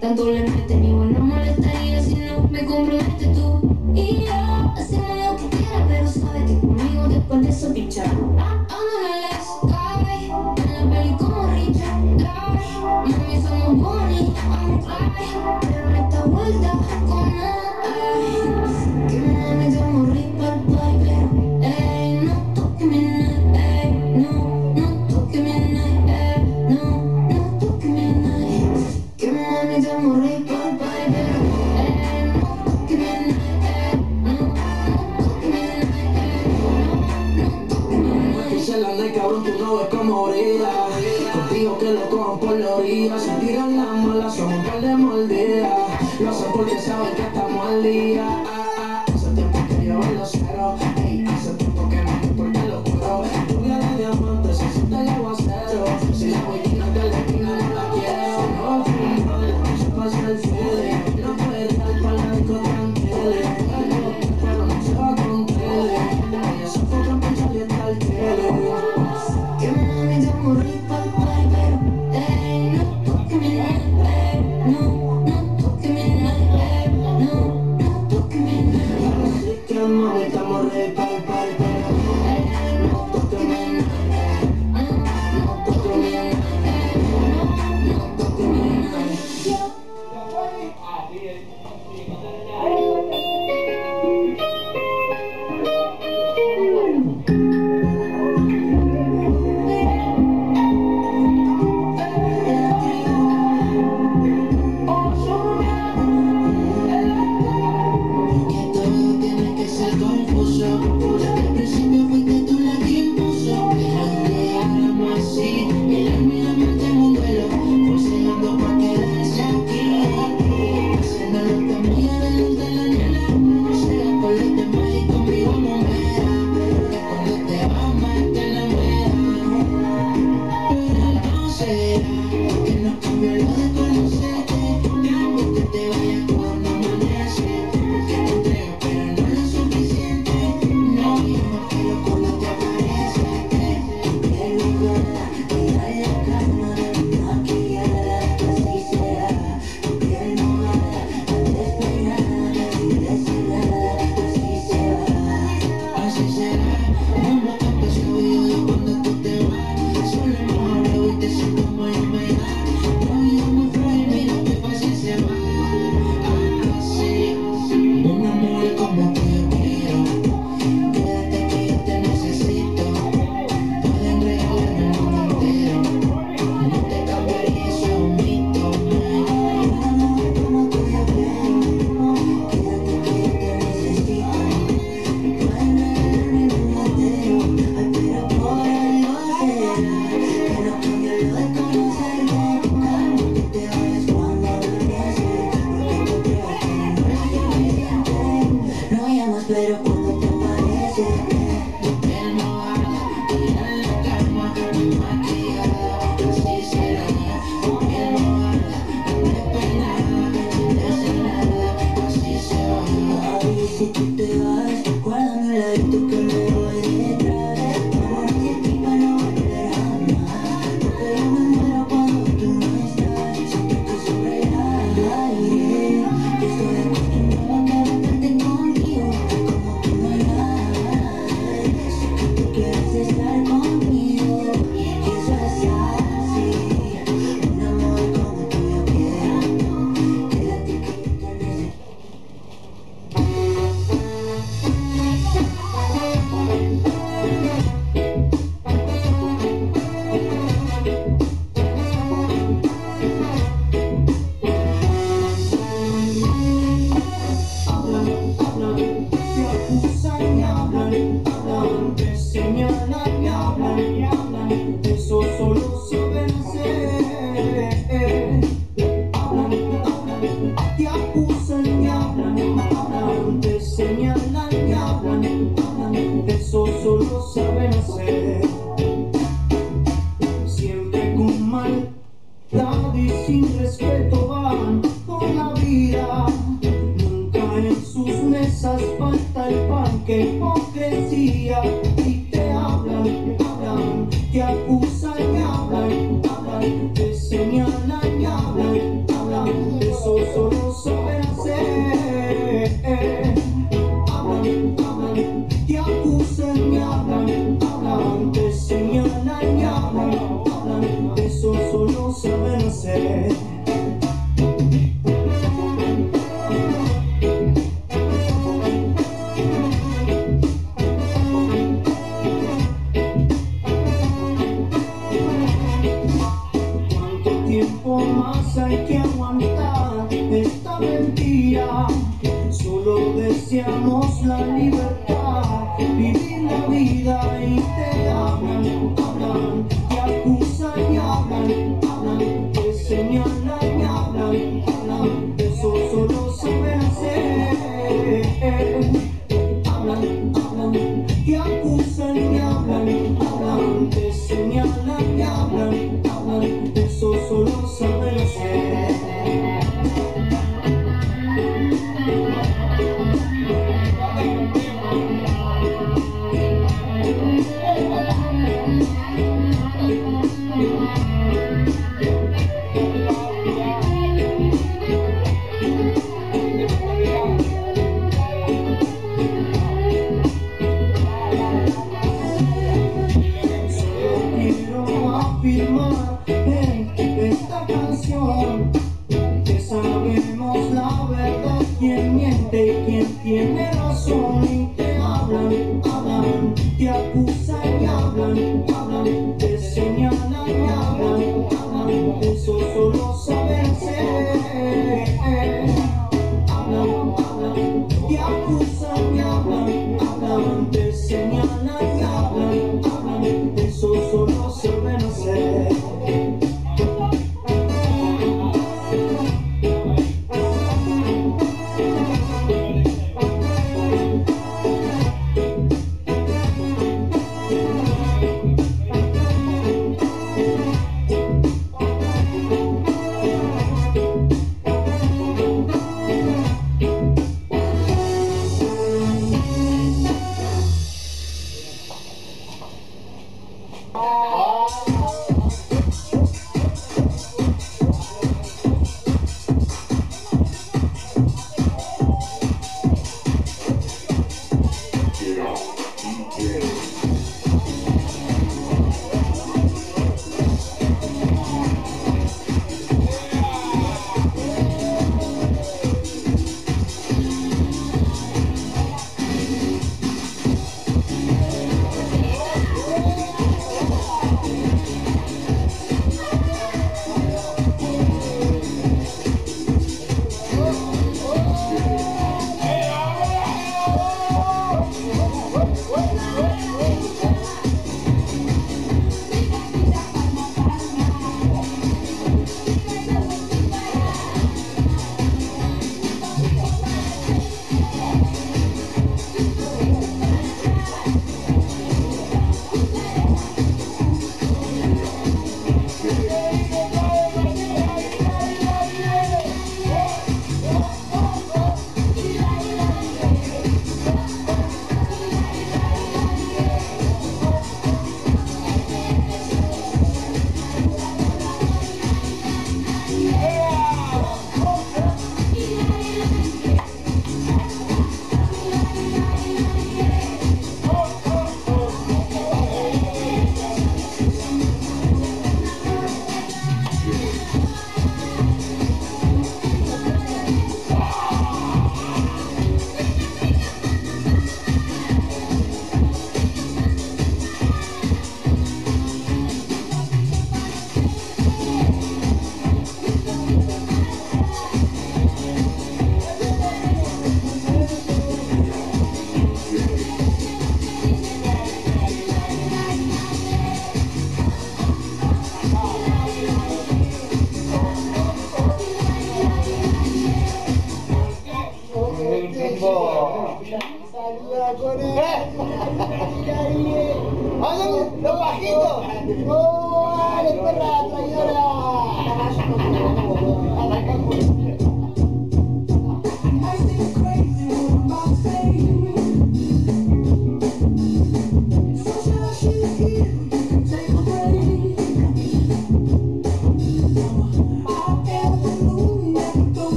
Tanto le mete, igual no molestaría si no me comprometes tú. Y yo, hacemos lo que quiera, pero sabes que conmigo después de eso pinchar. Ando en la escape, en la peli como Richard Gray. Mami, somos Bonnie, vamos Clyde. Pero en esta vuelta, con nada, que me da miedo morir para el baile. Ey, no toque mi night, ey, no, no toque mi night, ey, no. Cabrón, tú no ves como orilla. Contigo que lo cojan por la orilla. Se tiran las malas, son un par de mordidas. Lo hacen porque saben que estamos al día. Hace tiempo que llevo en los ceros. Hace tiempo que no me importa lo juro. Lluvia de diamantes, se siente el aguacero. Si la boquina de la esquina no la quiero. No, no, no, se pasa el feeling. No puede estar para la disco tranquila. Pero no se va con tele. Ella se enfoca en pensar y está al tele. No, no toque mi night, no, no toque pero cuando te aparece.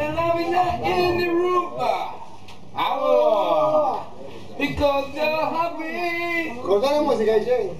and I'm not in the rumba. Because they're happy. Corta la música, Jay.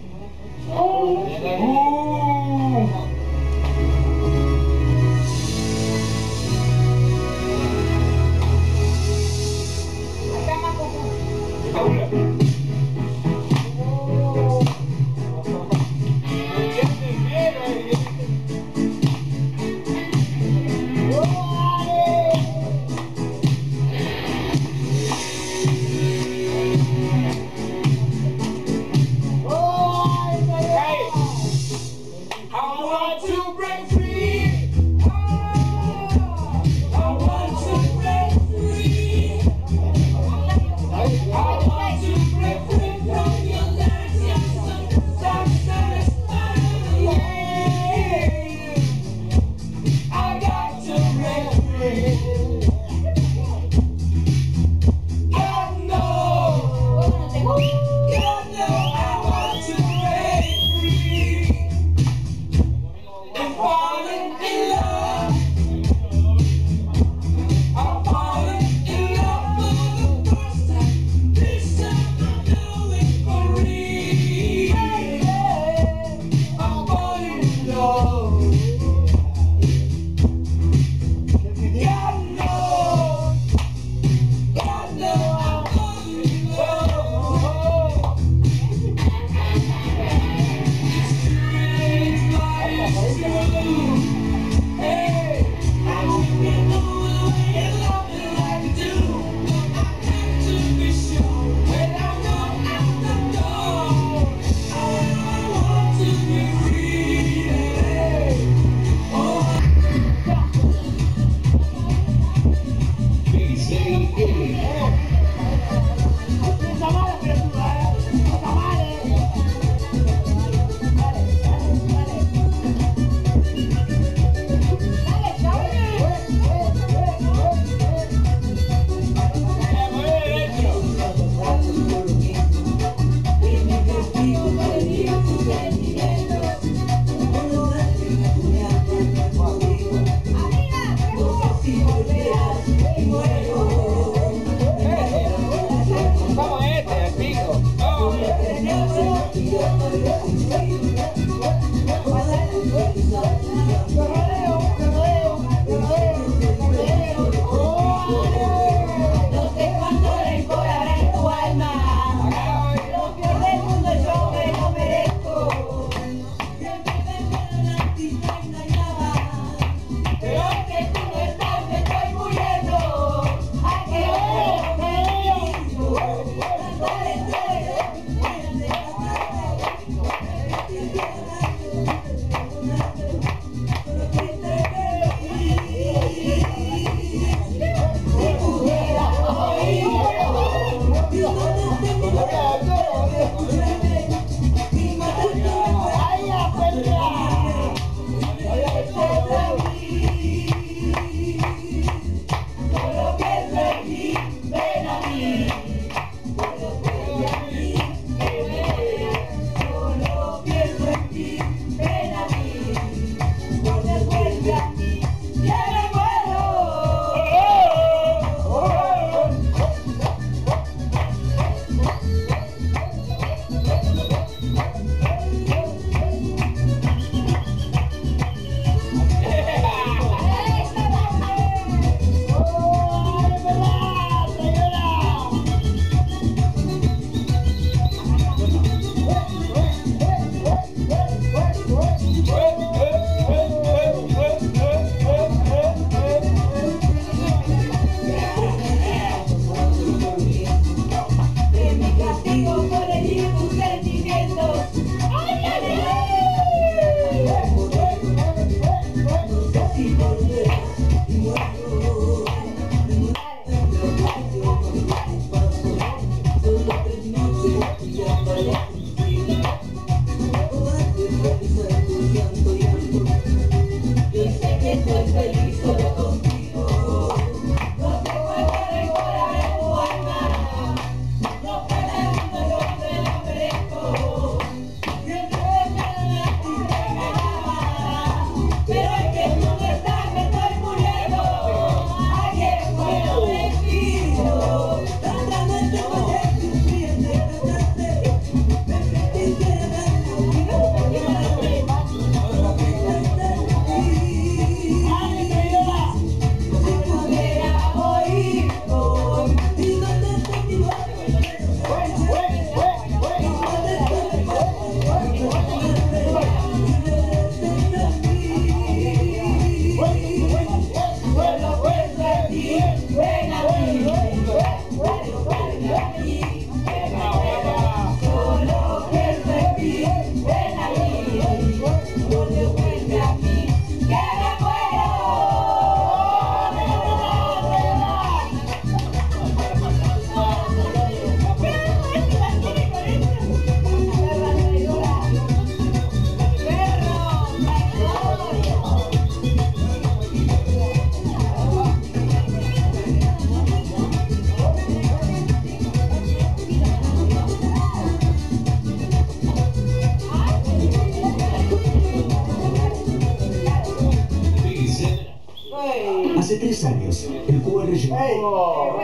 3 años el QR llegó.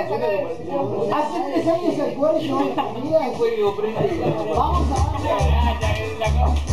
Hace 3 años el QR llegó a la comunidad. Vamos a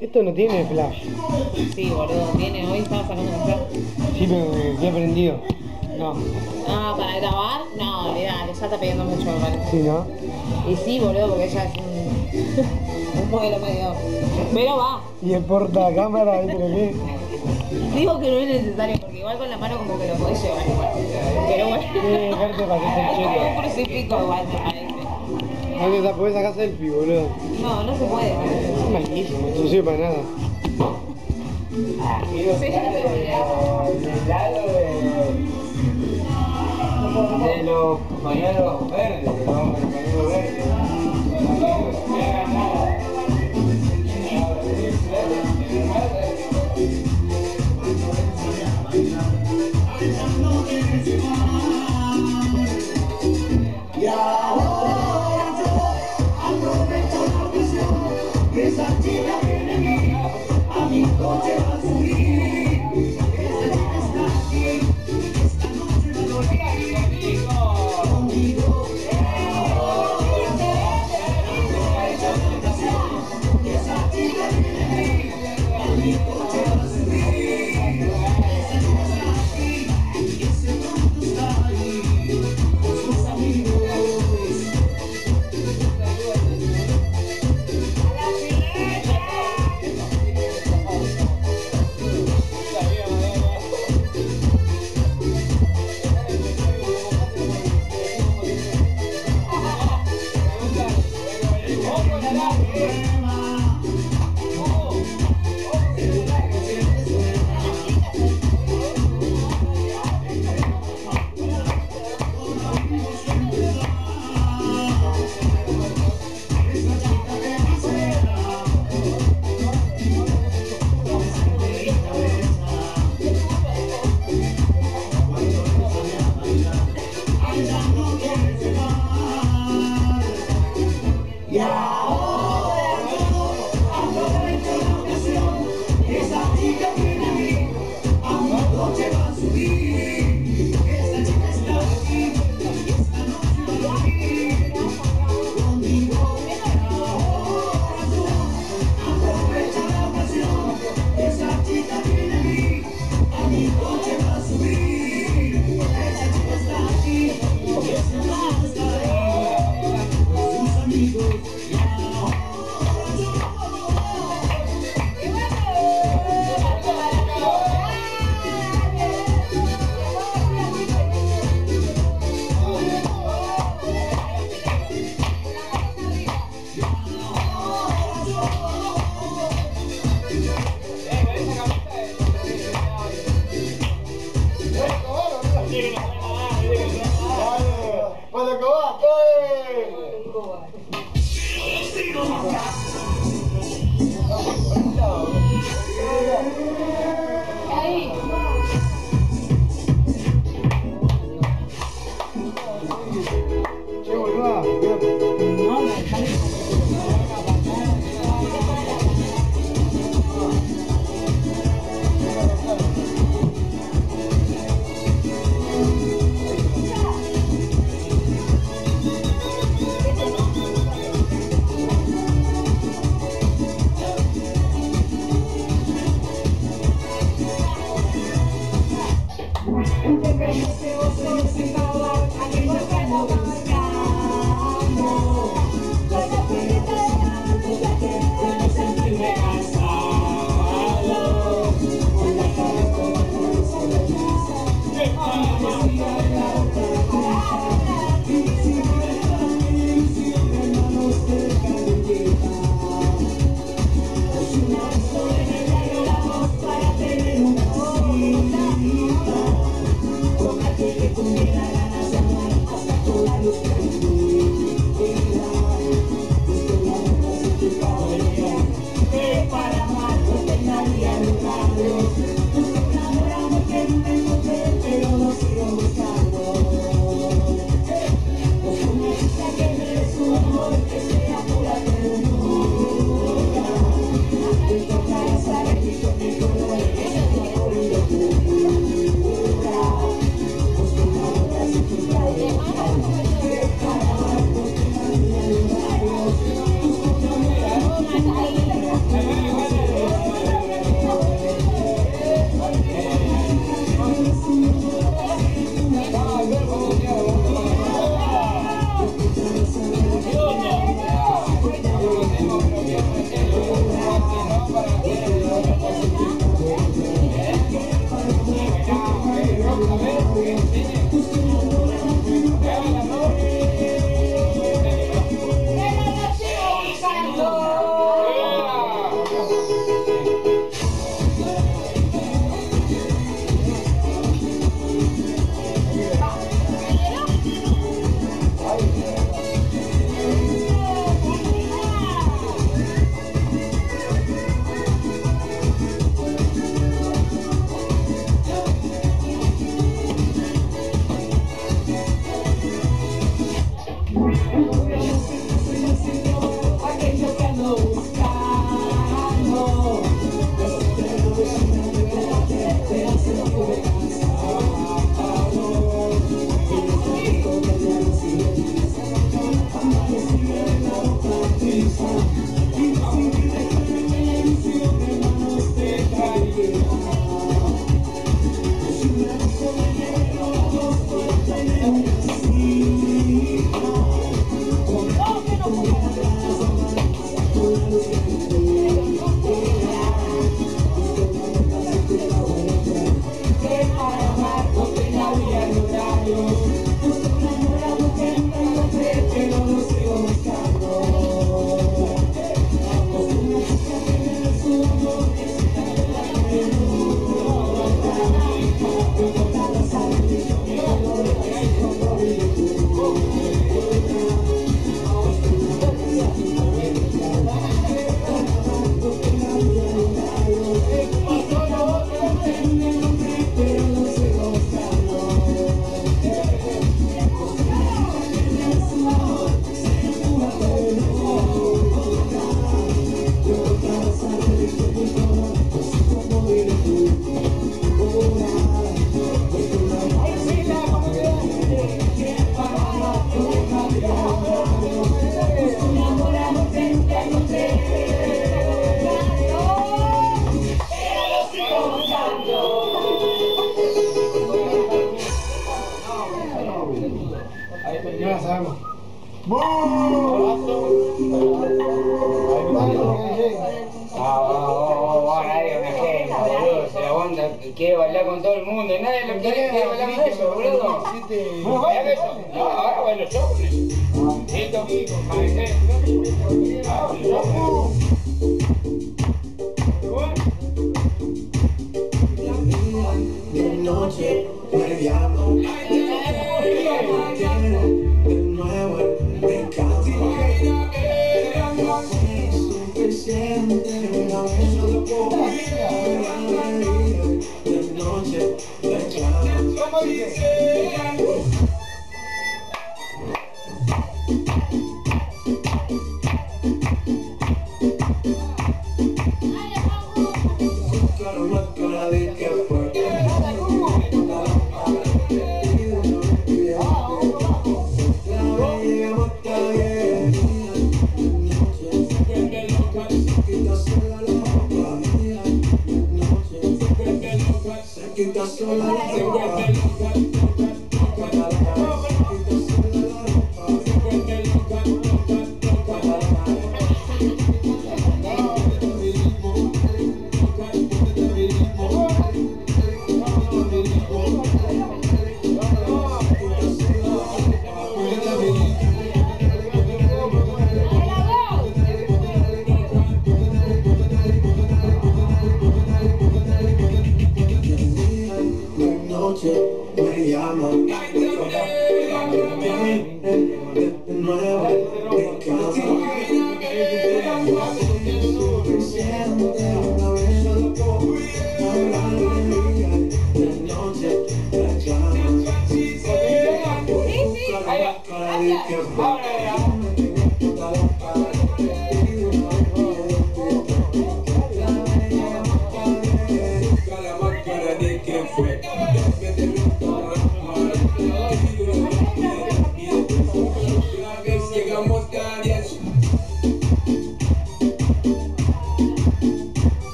esto no tiene flash. Sí, boludo, tiene, hoy estaba sacando un flash. Sí, pero ¿qué he aprendido? No. Ah, ¿para grabar? No, mirá, ya está pidiendo mucho, me parece. Sí, ¿no? Y sí, boludo, porque ella es un modelo medio. Pero va. Y el porta cámara, ¿viste lo que es? Digo que no es necesario, porque igual con la mano como que lo podés llevar igual. Pero bueno. Sí, dejarte para que es un crucifijo igual, me parece. No te podés sacar selfie, boludo. No, no se puede. Es malísimo, no sirve para nada. De los compañeros verdes,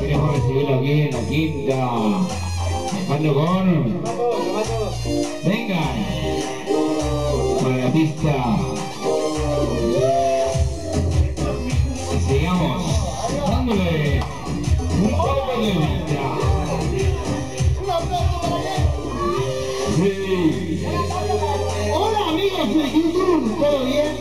Queremos recibirlo aquí en la quinta. Alejandro Korn. Vengan. Para la pista. Y sigamos dándole un poco de vida. Sí. Hola amigos de YouTube, ¿todo bien?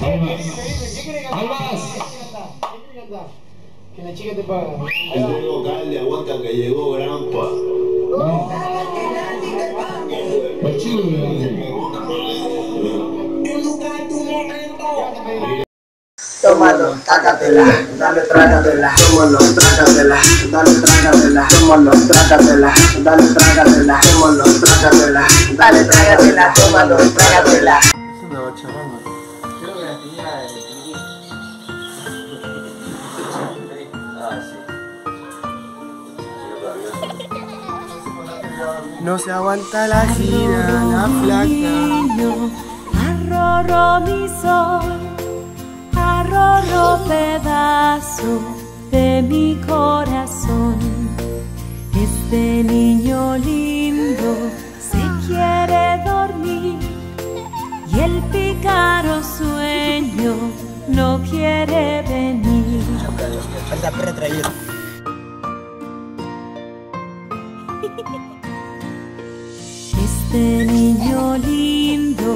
Palmas. Que la chica te paga. El vocal de Aguanta que llegó, granpa. No. Los chicos de tómalo, tácatela, dale trágatela, tómalo, trágatela, dale trágatela, tómalo, trágatela, dale trágatela, tómalo, trágatela, dale trágatela, tómalo, trágatela. Es una bacharrama. Creo que la tenía de tenis. Ah, sí. No se aguanta la gira, la flaca. Arroro mi sol. Arroro pedazo de mi corazón. Este niño lindo se quiere dormir y el pícaro sueño no quiere venir. Este niño lindo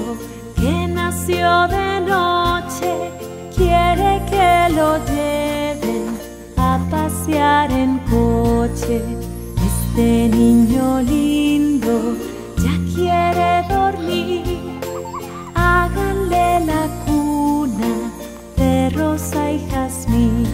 que nació de noche quiere que lo lleven a pasear en coche. Este niño lindo ya quiere dormir. Háganle la cuna de rosa y jazmín.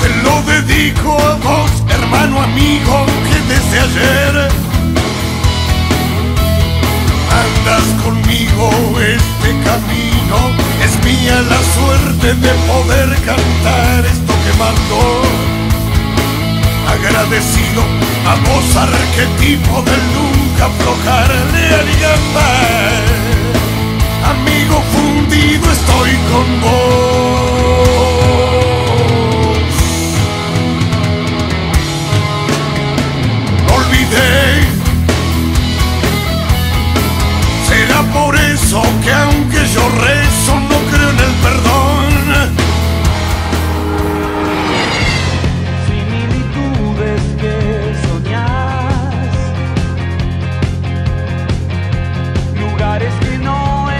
Que no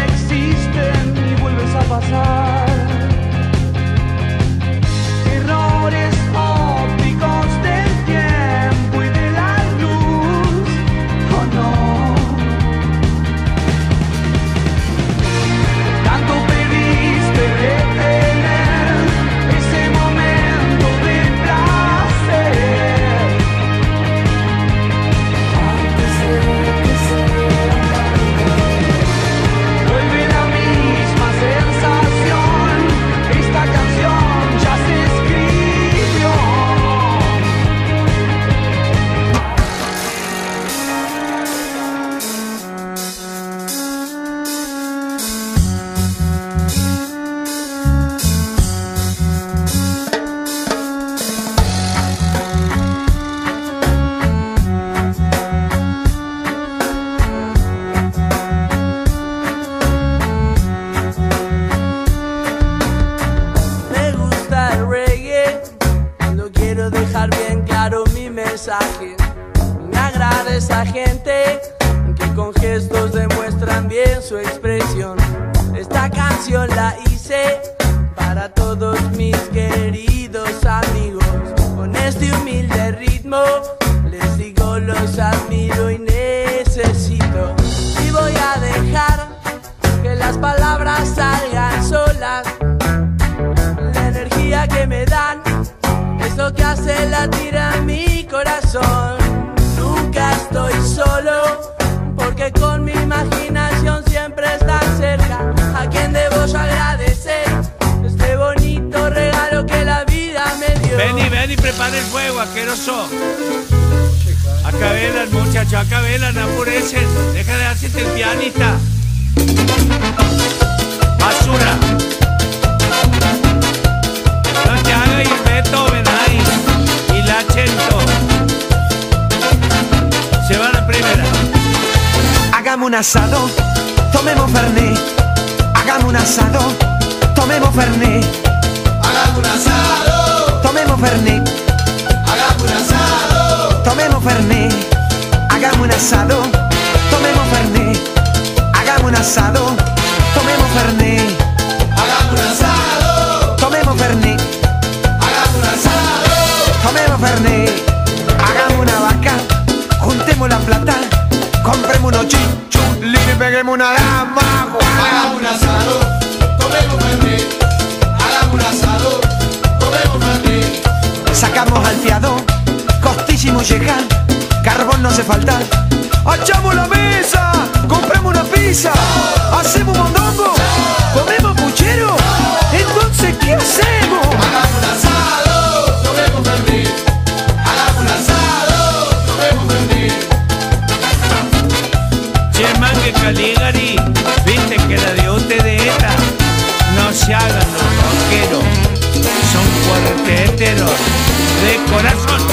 existen y vuelves a pasar. claro mi mensaje. Me agrada esa gente que con gestos demuestran bien su expresión. Esta canción la hice para todos mis queridos amigos. Con este humilde ritmo les digo los admiro y necesito. Y voy a dejar que las palabras salgan solas. La energía que me dan es lo que hace latir a mi corazón. Nunca estoy solo porque con mi imaginación siempre está cerca. A quien debo yo agradecer este bonito regalo que la vida me dio. Ven y prepara el fuego, asqueroso. Acá velan, muchachos, acá velan, apurecen. Deja de hacerte el pianista. Basura. No te hagas el Beethoven ahí. Y la Chento. Se va la primera. Hagamos un asado, tomemos fernet. Hagamos un asado, tomemos fernet. Hagamos un asado, tomemos fernet. Hagamos un asado, tomemos fernet. Hagamos un asado, tomemos fernet. Hagamos un asado, tomemos fernet. Hagamos un asado, tomemos fernet. Hagamos un asado, tomemos fernet. Hagamos una vaca, juntemos la plata, compremos unos chinchulines y peguemos una dama. Hagamos un asado, tomemos fernet. Hagamos un asado, tomemos fernet. Sacamos al fiado, costísimo llegar, carbón no hace falta. ¡Achamos la mesa! ¡Compramos una pizza! ¡Hacemos mondongo! ¡Comemos puchero! ¡Entonces qué hacemos! ¡Hagamos un asado! ¡Tomemos fernet! ¡Hagamos un asado! ¡Tomemos fernet! Che, mangue Caligari, viste que la de ustedes esta no se hagan los rockeros, son cuarteteros de corazón.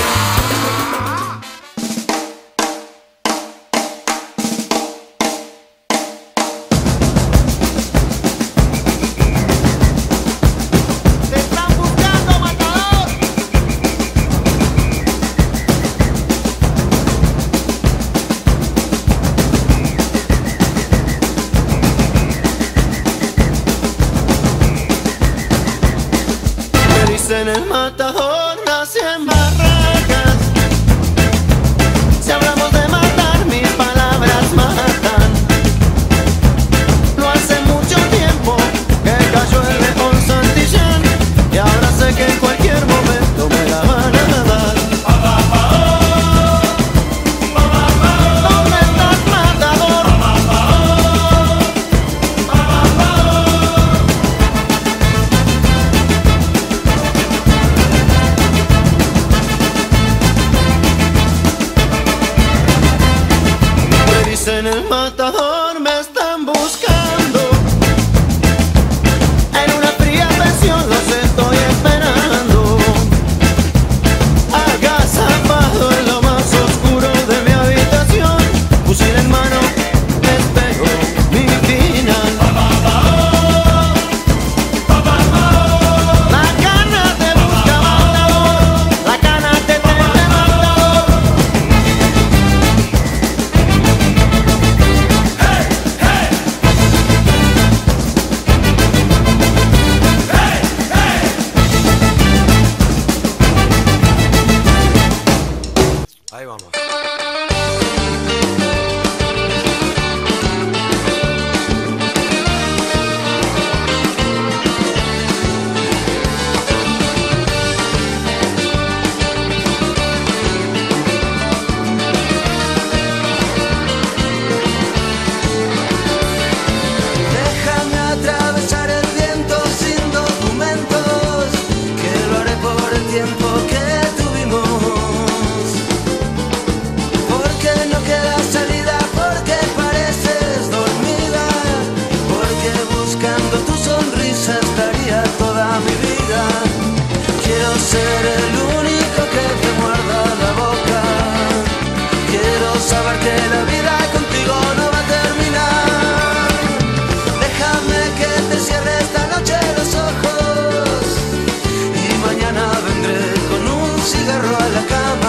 Cigarro a la cama.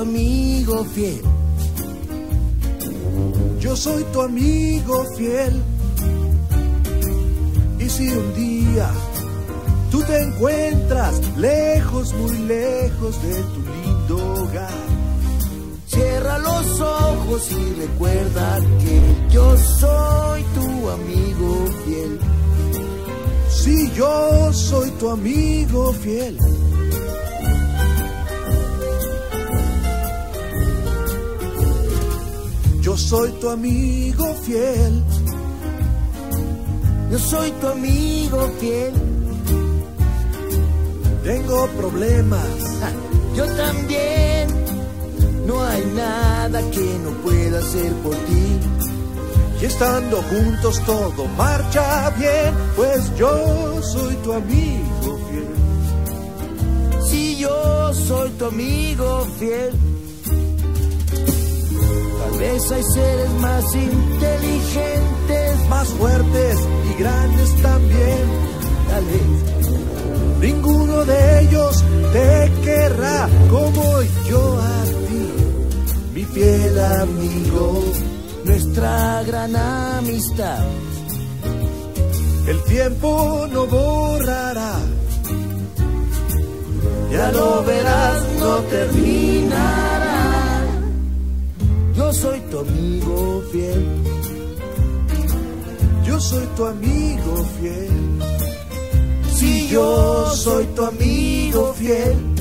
amigo fiel. Yo soy tu amigo fiel. Y si un día tú te encuentras lejos, muy lejos de tu lindo hogar, cierra los ojos y recuerda que yo soy tu amigo fiel. Sí, yo soy tu amigo fiel. Yo soy tu amigo fiel. Yo soy tu amigo fiel. Tengo problemas. Yo también. No hay nada que no pueda hacer por ti. Y estando juntos todo marcha bien, pues yo soy tu amigo fiel. Sí, yo soy tu amigo fiel. Tal vez hay seres más inteligentes, más fuertes y grandes también. Tal vez ninguno de ellos te querrá como yo a ti, mi fiel amigo. Nuestra gran amistad el tiempo no borrará. Ya lo verás, no terminará. Yo soy tu amigo fiel. Yo soy tu amigo fiel. Sí, yo soy tu amigo fiel.